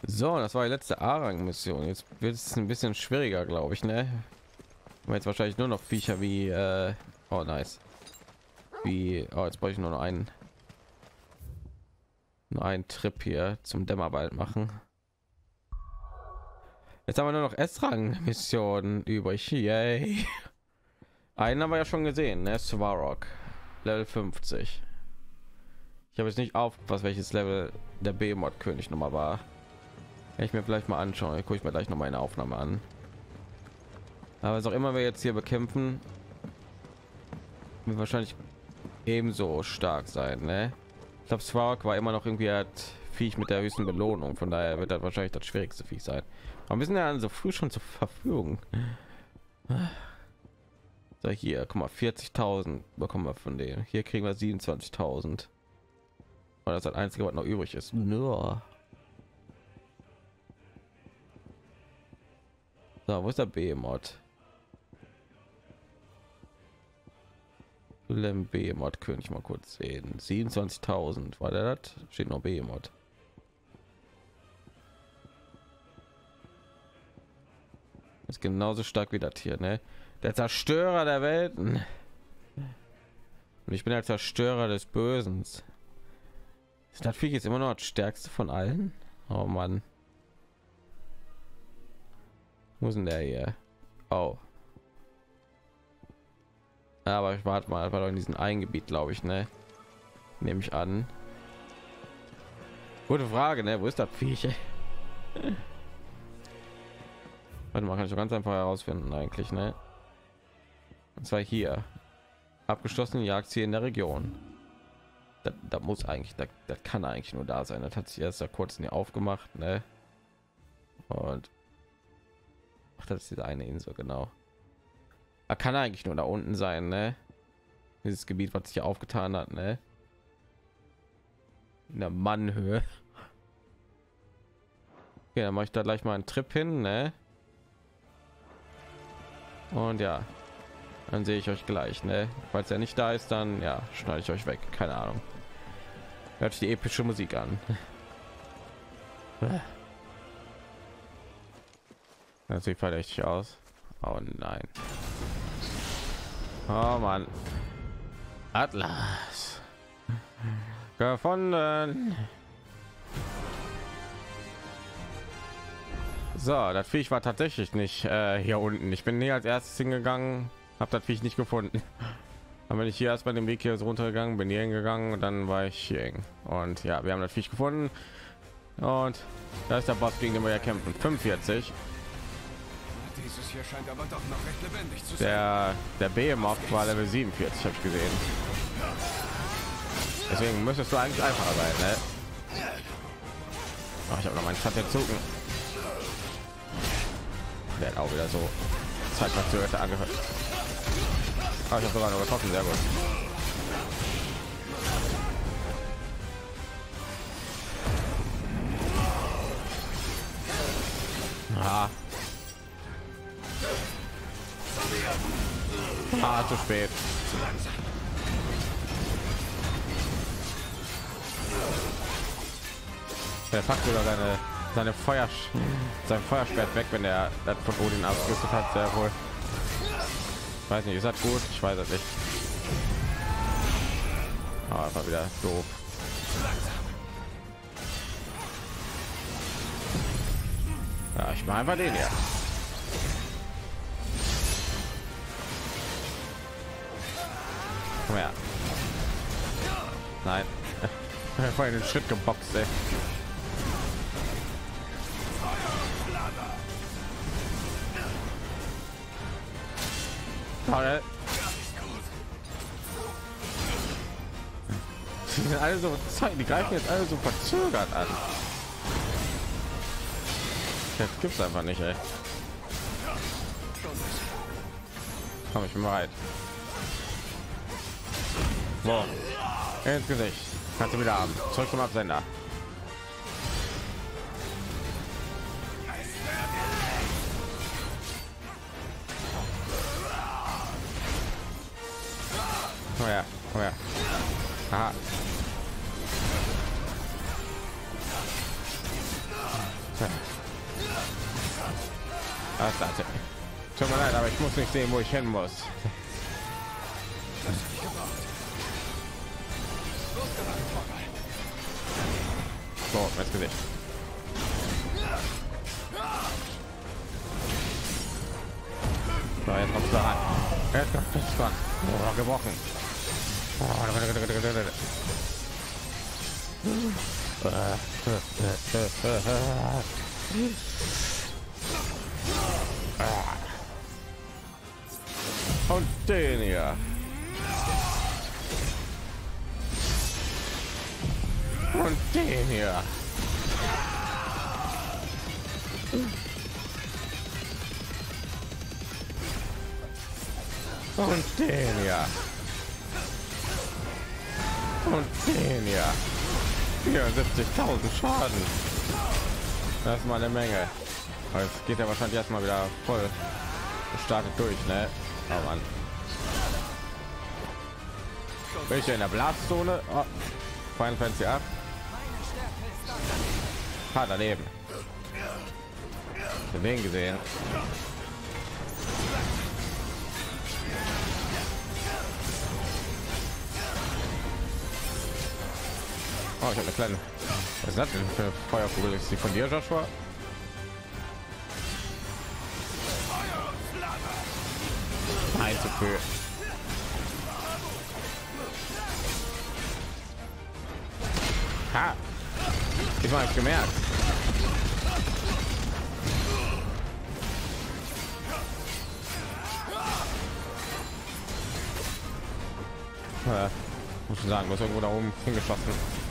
So, das war die letzte A-Rang-Mission. Jetzt wird es ein bisschen schwieriger, glaube ich, ne? Weil jetzt wahrscheinlich nur noch Viecher wie oh nice, wie oh, jetzt brauche ich nur noch einen Trip hier zum Dämmerwald machen. Jetzt haben wir nur noch S-Rang-Missionen übrig. Yay. Einen haben wir ja schon gesehen, ne? Svarog, Level 50. Ich habe jetzt nicht aufgepasst, welches Level der Behemoth-König nochmal war. Ich mir vielleicht mal anschauen, gucke ich mir gleich noch meine Aufnahme an. Aber was auch immer wir jetzt hier bekämpfen, wird wahrscheinlich ebenso stark sein, ne? Ich glaube, Svarog war immer noch irgendwie hat Viech mit der höchsten Belohnung, von daher wird das wahrscheinlich das schwierigste Viech sein. Aber wir sind ja so früh schon zur Verfügung. So, hier, guck mal, 40.000 bekommen wir von denen. Hier kriegen wir 27.000. Und das ist das einzige, was noch übrig ist. Nur. So, wo ist der B-Mod? B-Mod-König mal kurz sehen. 27.000 war der, das steht noch B-Mod. Ist genauso stark wie das hier, ne? Der Zerstörer der Welten. Und ich bin der Zerstörer des Bösen. Ist natürlich jetzt immer noch das stärkste von allen. Oh Mann. Wo ist denn der hier? Oh. Aber ich warte mal, war doch in diesem einen Gebiet, glaube ich, ne? Nehme ich an. Gute Frage, ne? Wo ist das Viech? Warte mal, kann ich ganz einfach herausfinden eigentlich, ne? Und zwar hier. Abgeschlossene Jagdziel in der Region. Da muss eigentlich, das kann eigentlich nur da sein. Das hat sich erst da kurz nie aufgemacht, ne? Und ach, das ist diese eine Insel, genau. Er kann eigentlich nur da unten sein, ne? Dieses Gebiet, was sich hier aufgetan hat, ne? In der Mannhöhe. Okay, dann mache ich da gleich mal einen Trip hin, ne? Und ja, dann sehe ich euch gleich, ne? Falls er nicht da ist, dann ja, schneide ich euch weg. Keine Ahnung. Hört sich die epische Musik an. Das sieht verdächtig aus. Oh nein. Oh Mann. Atlas. Gefunden. So, das Viech war tatsächlich nicht hier unten. Ich bin hier als erstes hingegangen, habe das Viech nicht gefunden. Dann bin ich hier erst bei dem Weg hier so runtergegangen, bin hier hingegangen und dann war ich hier. Und ja, wir haben das Viech gefunden. Und da ist der Boss, gegen den wir ja kämpfen. 45. Dieses hier scheint aber doch noch recht lebendig zu sein. Der Behemoth war Level 47, habe ich gesehen. Deswegen müsstest du eigentlich einfacher sein, ne? Oh, ich habe noch meinen Schatten gezogen. Der hat auch wieder so Zeitverzögerte angehört. Ah, ich habe sogar noch getroffen, sehr gut. Ah. Ah, zu spät. Der packt sogar sein Feuerschwert weg, wenn er das von Odin abgerüstet hat. Sehr wohl. Ich weiß nicht, ist das gut? Ich weiß es nicht. Aber einfach wieder doof. Ja, ich mache einfach den hier. Mehr. Nein, vorhin den Schritt geboxt, ey. Toll. Die sind alle so Zeit, die greifen jetzt alle so verzögert an. Jetzt gibt's einfach nicht, ey. Komm, ich bin bereit. So, ins Gesicht. Kannst du wieder haben. Zurück zum Absender. Oh ja, oh ja. Aha. Das war's. Tut mir leid, aber ich muss nicht sehen, wo ich hin muss. So, ins Gesicht. So, jetzt kommst du da ran. Jetzt kommst du ran. Oh, gebrochen. Und den hier. Und den hier. Und den hier. Und den hier. 74.000 Schaden. Das ist mal eine Menge. Aber jetzt geht er wahrscheinlich erstmal wieder voll gestartet durch, ne? Oh Mann. Bin ich in der Blastzone? Oh. Final Fantasy 8. Ah, daneben. Den gesehen. Oh, ich habe eine kleine. Was ist das denn für eine Feuerkugel? Ist die von dir, Joshua? Nein, zu früh. Ha! Ich habe gemerkt. Muss ich sagen, was irgendwo da oben hingeschossen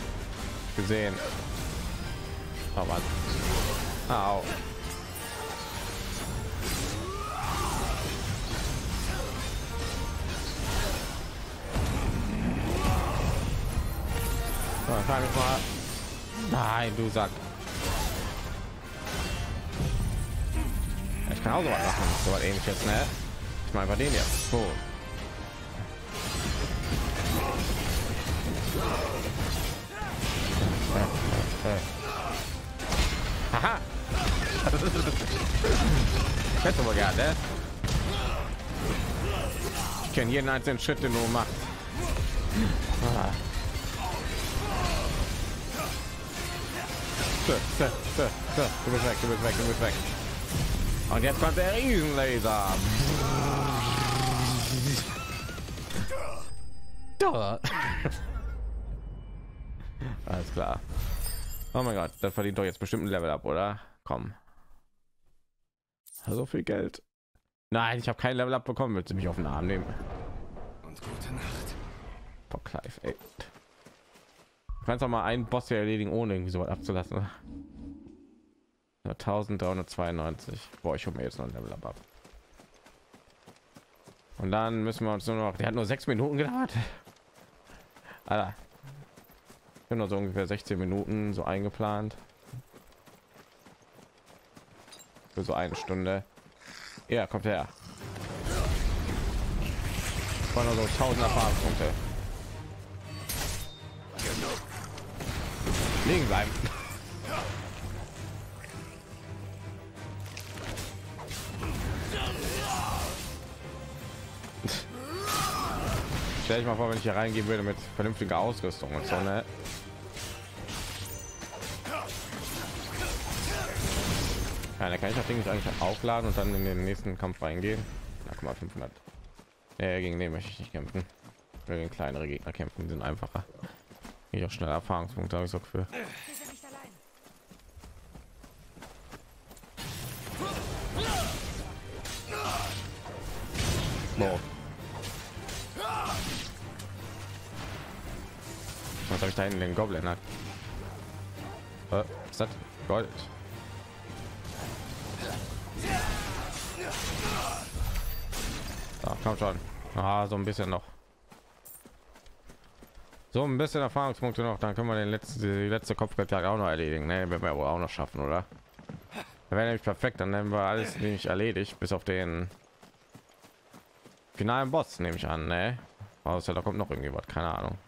gesehen. Oh Mann. Au. Nein, du Sack. Ich kann auch so was machen, so was Ähnliches, ne? Ich meine bei den jetzt. So. Haha. Hätte aber gerne. Ne? Ich kenne jeden einzelnen Schritt, den du machst. Ah. So. Du bist weg. Und jetzt kommt der Riesenlaser. Alles klar. Oh mein Gott, das verdient doch jetzt bestimmt ein Level ab, oder? Komm. So viel Geld. Nein, ich habe kein Level ab bekommen. Willst du mich auf den Arm nehmen? Und gute Nacht. Bock live, ey. Kannst auch mal einen Boss hier erledigen, ohne irgendwie so was abzulassen. 1392. Boah, ich hole mir jetzt noch ein Level ab. Und dann müssen wir uns nur noch. Der hat nur 6 Minuten gedauert. Alter. Ich bin nur so ungefähr 16 Minuten so eingeplant. Für so eine Stunde. Ja, kommt her. Von so 1000 Erfahrungspunkte. Liegen bleiben. Stell ich mal vor, wenn ich hier reingehen würde mit vernünftiger Ausrüstung und so, ne? Ja, da kann ich das Ding eigentlich aufladen und dann in den nächsten Kampf reingehen. Na, guck mal, 500. Gegen den möchte ich nicht kämpfen. Ich will den kleinere Gegner kämpfen, sind einfacher. Ich auch schnell Erfahrungspunkte habe ich so für. Wow. Was habe ich da hinten, den Goblin hat? Was ist das? Gold. Da, komm schon. Ah, so ein bisschen noch. So ein bisschen Erfahrungspunkte noch, dann können wir den letzten, die letzte Kopfgeldjagd auch noch erledigen. Ne, werden wir wohl auch noch schaffen, oder? Dann wäre nämlich perfekt, dann haben wir alles nämlich erledigt, bis auf den finalen Boss, nehme ich an, ne? Außer da kommt noch irgendjemand, keine Ahnung.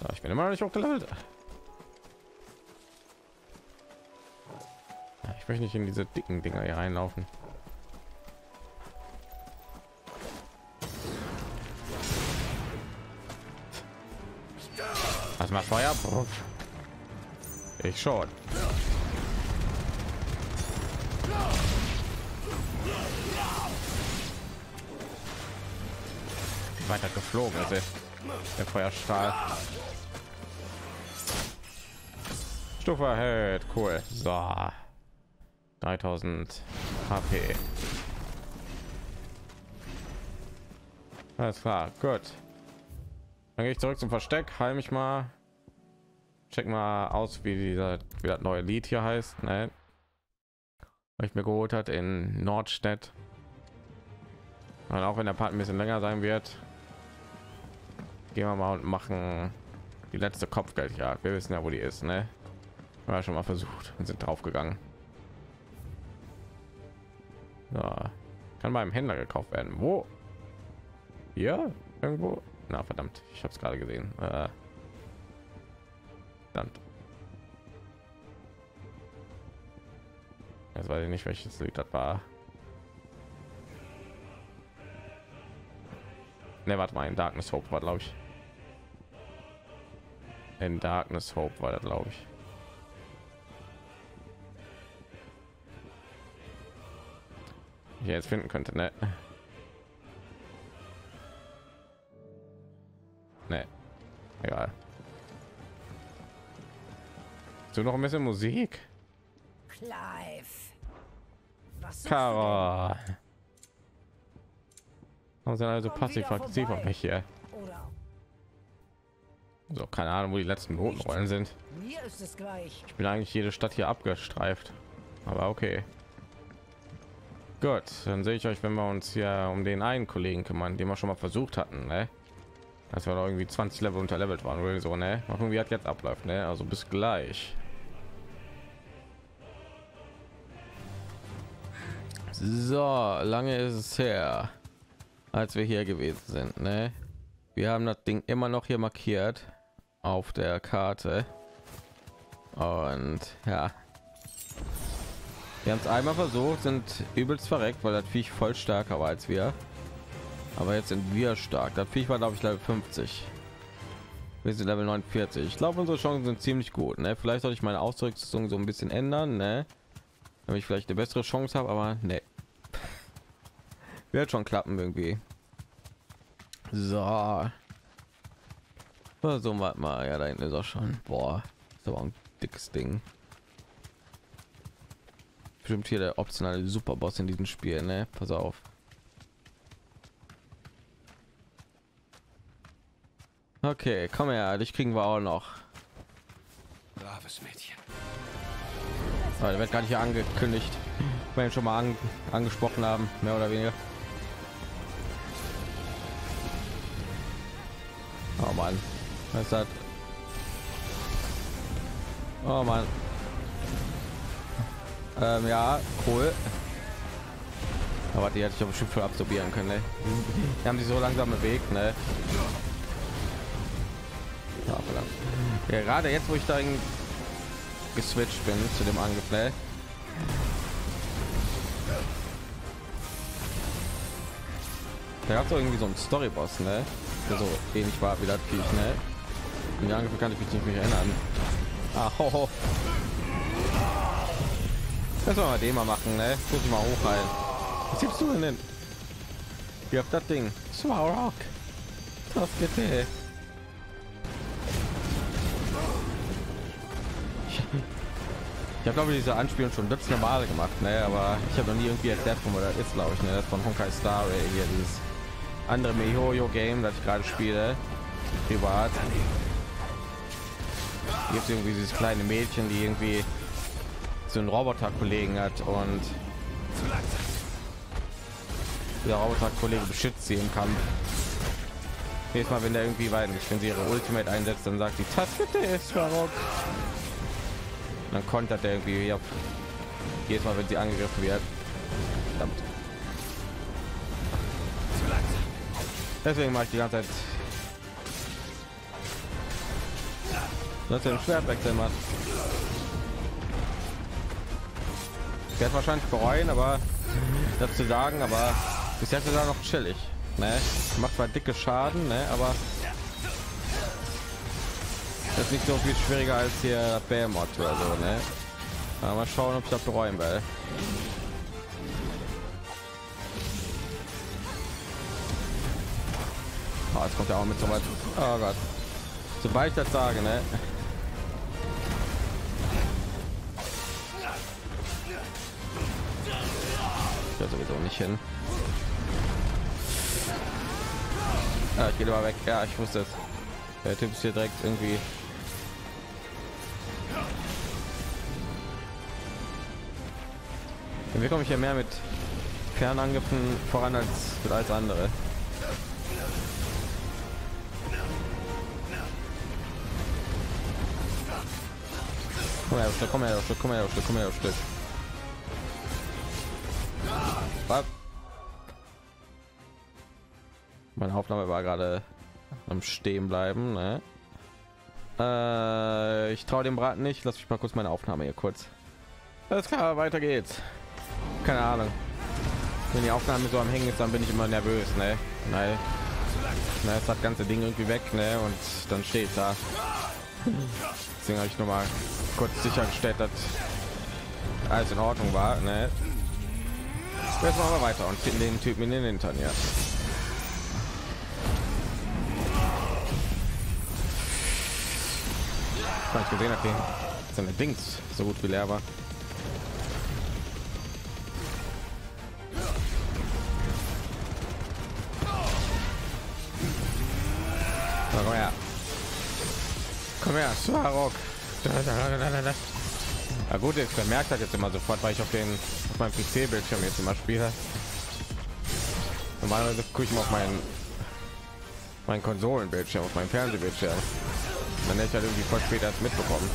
Ja, ich bin immer noch nicht hochgelevelt. Ich möchte nicht in diese dicken Dinger hier reinlaufen. Was macht Feuer? Ich schon. Weiter geflogen, also der Feuerstrahl. Stufe erhält, cool. So. 3000 HP. Alles klar, gut. Dann gehe ich zurück zum Versteck, heim ich mal. Check mal aus, wie das neue Lied hier heißt. Ne? Was ich mir geholt hat in Nordstedt. Und auch wenn der Part ein bisschen länger sein wird, gehen wir mal und machen die letzte Kopfgeldjagd. Wir wissen ja, wo die ist, ne? Haben wir schon mal versucht und sind drauf gegangen. Ja, kann beim Händler gekauft werden. Wo? Ja, irgendwo. Na verdammt, ich habe es gerade gesehen. Verdammt. Jetzt weiß ich nicht, welches Lied das war. Ne, warte mal, in Darkness Hope war, glaube ich. In Darkness Hope war das, glaube ich. Ich jetzt finden könnte, ne? Ne. Egal. So, noch ein bisschen Musik. Clive. Was Kara. Haben sie also passiv-aggressiv auf mich hier? So, keine Ahnung, wo die letzten Notenrollen sind. Mir ist es gleich. Ich bin eigentlich jede Stadt hier abgestreift. Aber okay. Gut, dann sehe ich euch, wenn wir uns hier um den einen Kollegen kümmern, den wir schon mal versucht hatten, ne? Dass wir da irgendwie 20 Level unterlevelt waren oder so, ne? Mal gucken, wie das jetzt abläuft, ne? Also bis gleich. So, lange ist es her, als wir hier gewesen sind, ne? Wir haben das Ding immer noch hier markiert auf der Karte. Und ja. Wir haben es einmal versucht, sind übelst verreckt, weil das Viech voll stärker war als wir. Aber jetzt sind wir stark. Das Viech war, glaube ich, Level 50. Wir sind Level 49. Ich glaube, unsere Chancen sind ziemlich gut. Ne? Vielleicht sollte ich meine Ausrüstung so ein bisschen ändern, ne? Damit ich vielleicht eine bessere Chance habe, aber ne. Wird schon klappen irgendwie. So. So, warte mal. Ja, da hinten ist er schon. Boah, so ein dickes Ding. Bestimmt hier der optionale Superboss in diesem Spiel, ne? Pass auf. Okay, komm her, dich kriegen wir auch noch. Braves Mädchen. Oh, der wird gar nicht angekündigt, weil ihn schon mal angesprochen haben, mehr oder weniger. Oh man, was ist das? Oh man. Ja, cool. Aber die hätte ich auf dem Schiff voll absorbieren können. Ne? Die haben sich so langsam bewegt. Ne? Ja, ja, gerade jetzt, wo ich da geswitcht bin zu dem Angriff. Ne? Da gab es irgendwie so ein Storyboss, ne? Der so ähnlich war wie das Viech, ne? In den Angriff kann ich mich nicht mehr erinnern. Ah, ho, ho. Das soll man den mal machen, ne? Muss ich mal hochhalten. Was gibst du denn? Ihr habt das Ding. Svarog. Das geht ey. Ich habe, glaube ich, diese Anspielung schon letzte Male gemacht, ne? Aber ich habe noch nie irgendwie erklärt, wo man da ist, glaube ich, ne? Das von Honkai Star Rail hier, dieses andere MeHoYo-Game, das ich gerade spiele, privat. Gibt es irgendwie dieses kleine Mädchen, die irgendwie so einen Roboterkollegen hat und der Roboterkollege beschützt sie im Kampf. Jedes Mal, wenn der irgendwie weit nicht, wenn sie ihre Ultimate einsetzt, dann sagt die Taste ist verrückt. Dann kontert der irgendwie hier. Jedes Mal, wenn sie angegriffen wird. Verdammt. Deswegen mache ich die ganze Zeit. Dass er den Schwertwechsel macht. Werde wahrscheinlich bereuen, aber das zu sagen, aber bis jetzt ist er noch chillig, ne? Macht zwar dicke Schaden, ne? Aber das ist nicht so viel schwieriger als hier Behemoth oder so, ne? Aber mal schauen, ob ich das bereuen will. Oh, jetzt kommt er auch mit so weit. Oh Gott, sobald ich das sage, ne? Sowieso nicht hin. Ja, ich gehe mal weg. Ja, ich wusste es. Der Typ ist hier direkt irgendwie. Wir kommen ja mehr mit Fernangriffen voran als andere. Komm her, komm her, komm her, komm her, komm her. Meine Aufnahme war gerade am Stehen bleiben. Ne? Ich traue dem Braten nicht. Lass mich mal kurz meine Aufnahme hier kurz. Alles klar, weiter geht's. Keine Ahnung. Wenn die Aufnahme so am Hängen ist, dann bin ich immer nervös, ne? Nein. Na, ist das ganze Ding irgendwie weg, ne? Und dann steht da. Deswegen habe ich noch mal kurz sichergestellt, dass alles in Ordnung war, ne? Jetzt machen wir weiter und finden den Typen in den Hintern, ja. Kann ich gesehen, okay. Seine Dings so gut wie leer war. Komm her. Komm her, Svarog. Na gut, jetzt vermerkt hat jetzt immer sofort, weil ich auf meinem PC-Bildschirm jetzt immer spiele. Normalerweise gucke ich mal auf meinen Konsolenbildschirm, auf meinen Fernsehbildschirm. Dann hätte ich halt irgendwie voll später erst mitbekommen.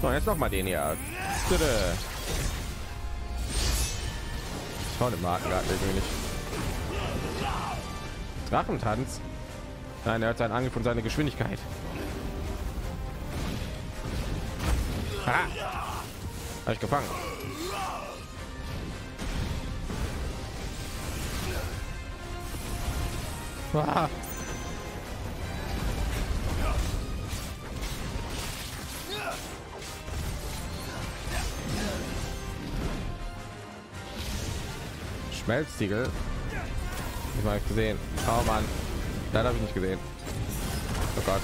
So, jetzt noch mal den hier. Schau den Marken gerade irgendwie nicht. Drachentanz? Nein, er hat seinen Angriff und seine Geschwindigkeit. Habe ich gefangen. Ah. Schmelztiegel. Ich habe gesehen. Oh Mann. Nein, habe ich nicht gesehen. Oh Gott.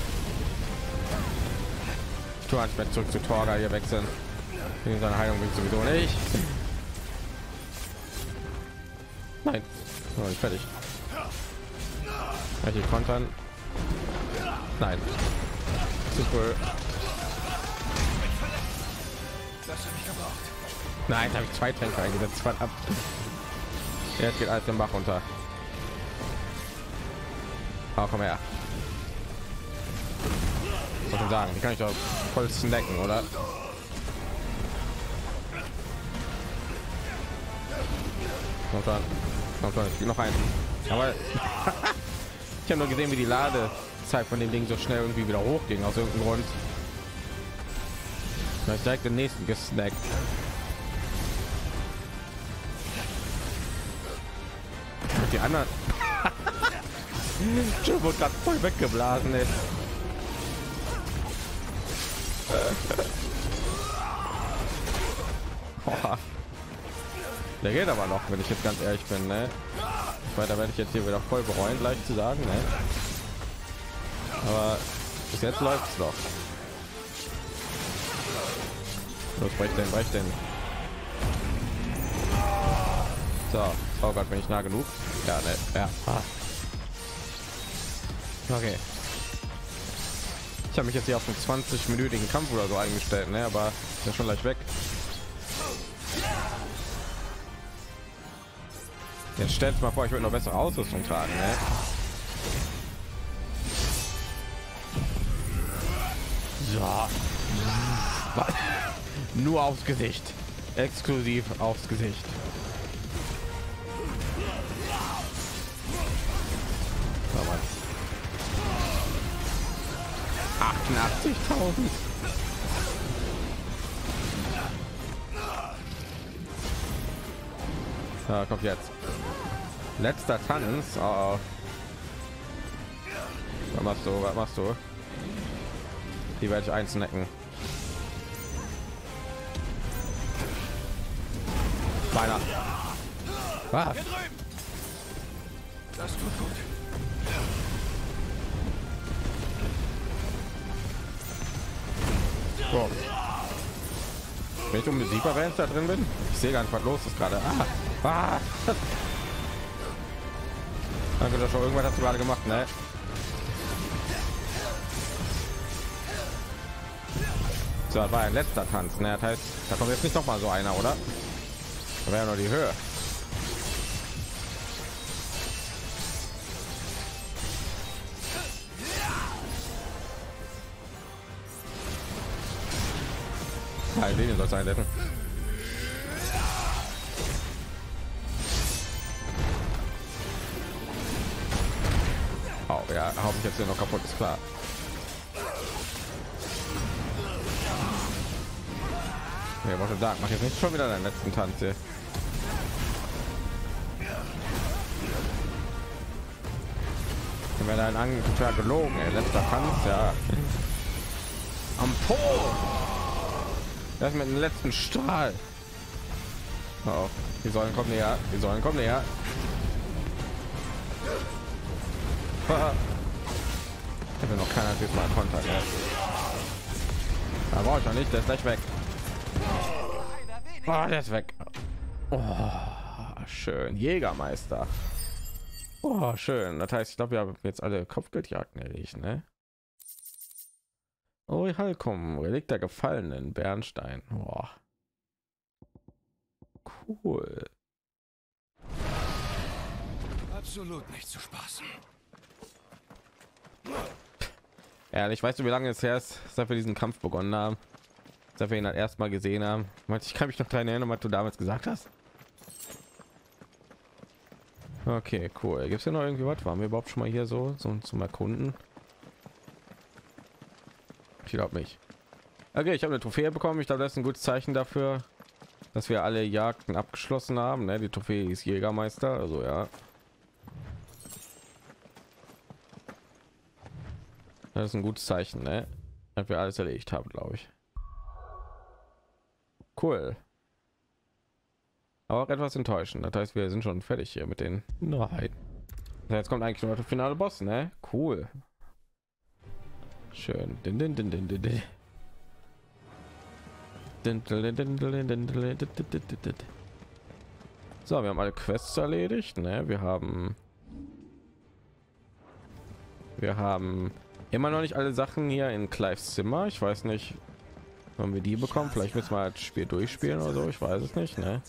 Ich tue anstatt zurück zu Torga hier wechseln. In seiner Heilung bin ich sowieso nicht. Nein. Oh, ich fertig. Welche kontern? Nein. Zu cool. Nein, habe ich zwei Tränke eingesetzt. Fand ab. Jetzt geht alles den Bach runter. Oh, komm her. Was soll ich sagen? Die kann ich doch voll snacken, oder? Kommt dann. Ich gebe noch einen. Aber ich habe nur gesehen, wie die Ladezeit von dem Ding so schnell irgendwie wieder hochging aus irgendeinem Grund. Ich direkt den nächsten gesnackt. Die anderen wurde gerade voll weggeblasen ist. Der geht aber noch, wenn ich jetzt ganz ehrlich bin, ne? Weiter werde ich jetzt hier wieder voll bereuen, gleich zu sagen, ne? Aber bis jetzt läuft es noch. Los, brech denn. So, oh Gott, bin ich nah genug? Ja, ne, ja. Okay. Ich habe mich jetzt hier auf einen 20-minütigen Kampf oder so eingestellt, ne? Aber ist ja schon gleich weg. Jetzt stellt mal vor, ich würde noch bessere Ausrüstung tragen, ne? Ja. Nur aufs Gesicht. Exklusiv aufs Gesicht. Damals. 88.000. Da kommt jetzt letzter Tanz. Oh. Was machst du? Die werde ich einsnacken. Meiner. Was? Das tut gut. Wow. Wenn ich unbesiegbar wäre, da drin bin, ich sehe gar nicht, was los ist gerade. Danke, dass schon irgendwas hast du gerade gemacht, ne? So, das war ein letzter Tanz, ne? Das heißt, da kommt jetzt nicht noch mal so einer, oder? Da wäre ja nur die Höhe. Den soll sein lassen. Oh ja, habe ich jetzt hier noch kaputt, ist klar. Ja, warte, da mach jetzt nicht schon wieder deinen letzten Tanz hier. Wenn er einen Angriff total gelogen, ey. Letzter Tanz, ja. Am Po! Das mit dem letzten Strahl. Oh, die Säulen kommen näher, die Säulen kommen näher. Ich habe noch keiner diesmal Kontakt. Da brauche ich noch nicht, der ist gleich weg. Oh, der ist weg. Oh, schön, Jägermeister. Oh, schön. Das heißt, ich glaube, wir haben jetzt alle Kopfgeldjagden erledigt, ne? Oh, Halkum, Relikt der Gefallenen, Bernstein. Oh. Cool. Absolut nicht zu spaßen. Ehrlich, weißt du, wie lange es her ist, seit wir diesen Kampf begonnen haben? Seit wir ihn halt erstmal gesehen haben. Ich kann mich noch daran erinnern, was du damals gesagt hast. Okay, cool. Gibt es hier noch irgendwie was? Waren wir überhaupt schon mal hier so zum Erkunden? Ich glaube nicht. Okay, ich habe eine Trophäe bekommen. Ich glaube, das ist ein gutes Zeichen dafür, dass wir alle Jagden abgeschlossen haben. Ne? Die Trophäe ist Jägermeister, also ja. Das ist ein gutes Zeichen, ne? Dass wir alles erledigt haben, glaube ich. Cool. Aber auch etwas enttäuschend. Das heißt, wir sind schon fertig hier mit den Nein. Jetzt kommt eigentlich nur der finale Boss, ne? Cool. Schön. So, wir haben alle Quests erledigt, ne? Wir haben immer noch nicht alle Sachen hier in Clives Zimmer. Ich weiß nicht, wann wir die bekommen. Vielleicht müssen wir das Spiel durchspielen oder so. Ich weiß es nicht, ne?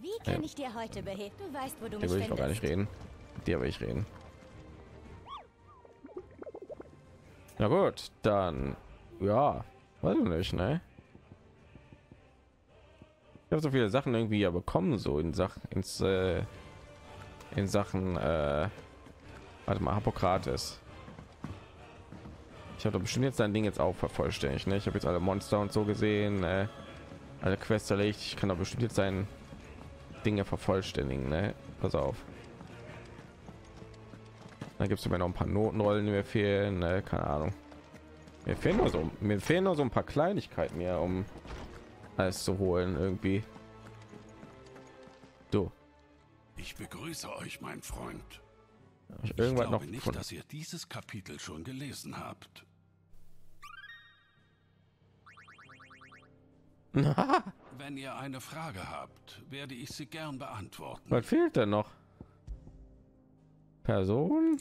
Wie kann ich dir heute beheben? Du weißt, wo du mich findest. Will ich noch gar nicht reden. Mit dir will ich reden. Na gut, dann ja, weiß ich nicht, ne? Ich habe so viele Sachen irgendwie ja bekommen, so in Sachen in Sachen warte mal, Hippokrates. Ich habe bestimmt jetzt dein Ding jetzt auch vervollständigt, ne? Ich habe jetzt alle Monster und so gesehen, alle Quests erledigt. Ich kann doch bestimmt jetzt sein Dinge vervollständigen, ne? Pass auf. Dann gibt es mir noch ein paar Notenrollen, die mir fehlen, ne? Keine Ahnung. Mir fehlen nur so ein paar Kleinigkeiten mehr, um alles zu holen irgendwie. Du. Ich begrüße euch, mein Freund. Ich glaube noch nicht, dass ihr dieses Kapitel schon gelesen habt. Wenn ihr eine Frage habt, werde ich sie gern beantworten. Was fehlt denn noch? Person?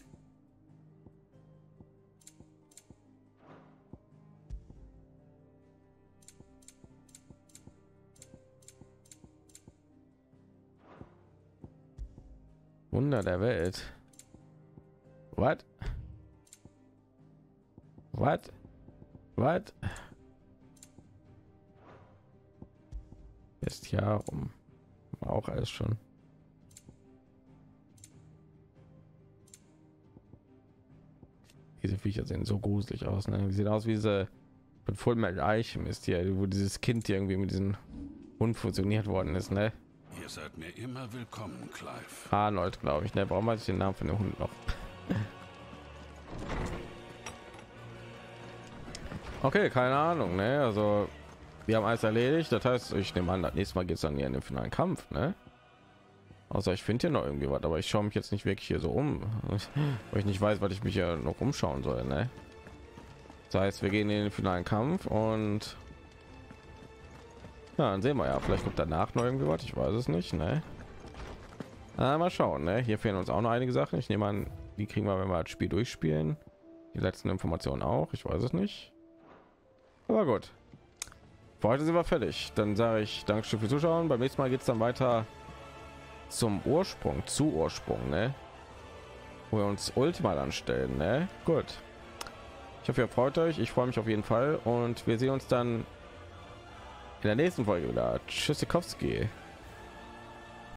Wunder der Welt. Was? Was? Was? Ist ja rum. Auch alles schon. Diese Viecher sehen so gruselig aus, ne? Die sehen aus wie diese mit Fullmetal Alchemist hier, wo dieses Kind hier irgendwie mit diesem Hund fusioniert worden ist, ne? Ihr seid mir immer willkommen, Clive. Arnold, glaube ich, ne? Warum weiß ich den Namen von dem Hund noch? Okay, keine Ahnung, ne? Also wir haben alles erledigt, das heißt, ich nehme an, das nächste Mal geht es dann hier in den finalen Kampf, ne? Außer ich finde hier noch irgendwie was, aber ich schaue mich jetzt nicht wirklich hier so um, weil ich nicht weiß, was ich mich ja noch umschauen soll, ne? Das heißt, wir gehen in den finalen Kampf und ja, dann sehen wir ja, vielleicht kommt danach noch irgendwie was, ich weiß es nicht, ne? Na, mal schauen, ne? Hier fehlen uns auch noch einige Sachen. Ich nehme an, die kriegen wir, wenn wir das Spiel durchspielen. Die letzten Informationen auch, ich weiß es nicht. Aber gut. Für heute sind wir fertig. Dann sage ich Dankeschön fürs Zuschauen. Beim nächsten Mal geht es dann weiter zum Ursprung, ne? Wo wir uns Ultima anstellen, ne? Gut. Ich hoffe, ihr freut euch. Ich freue mich auf jeden Fall und wir sehen uns dann in der nächsten Folge wieder. Tschüssikowski.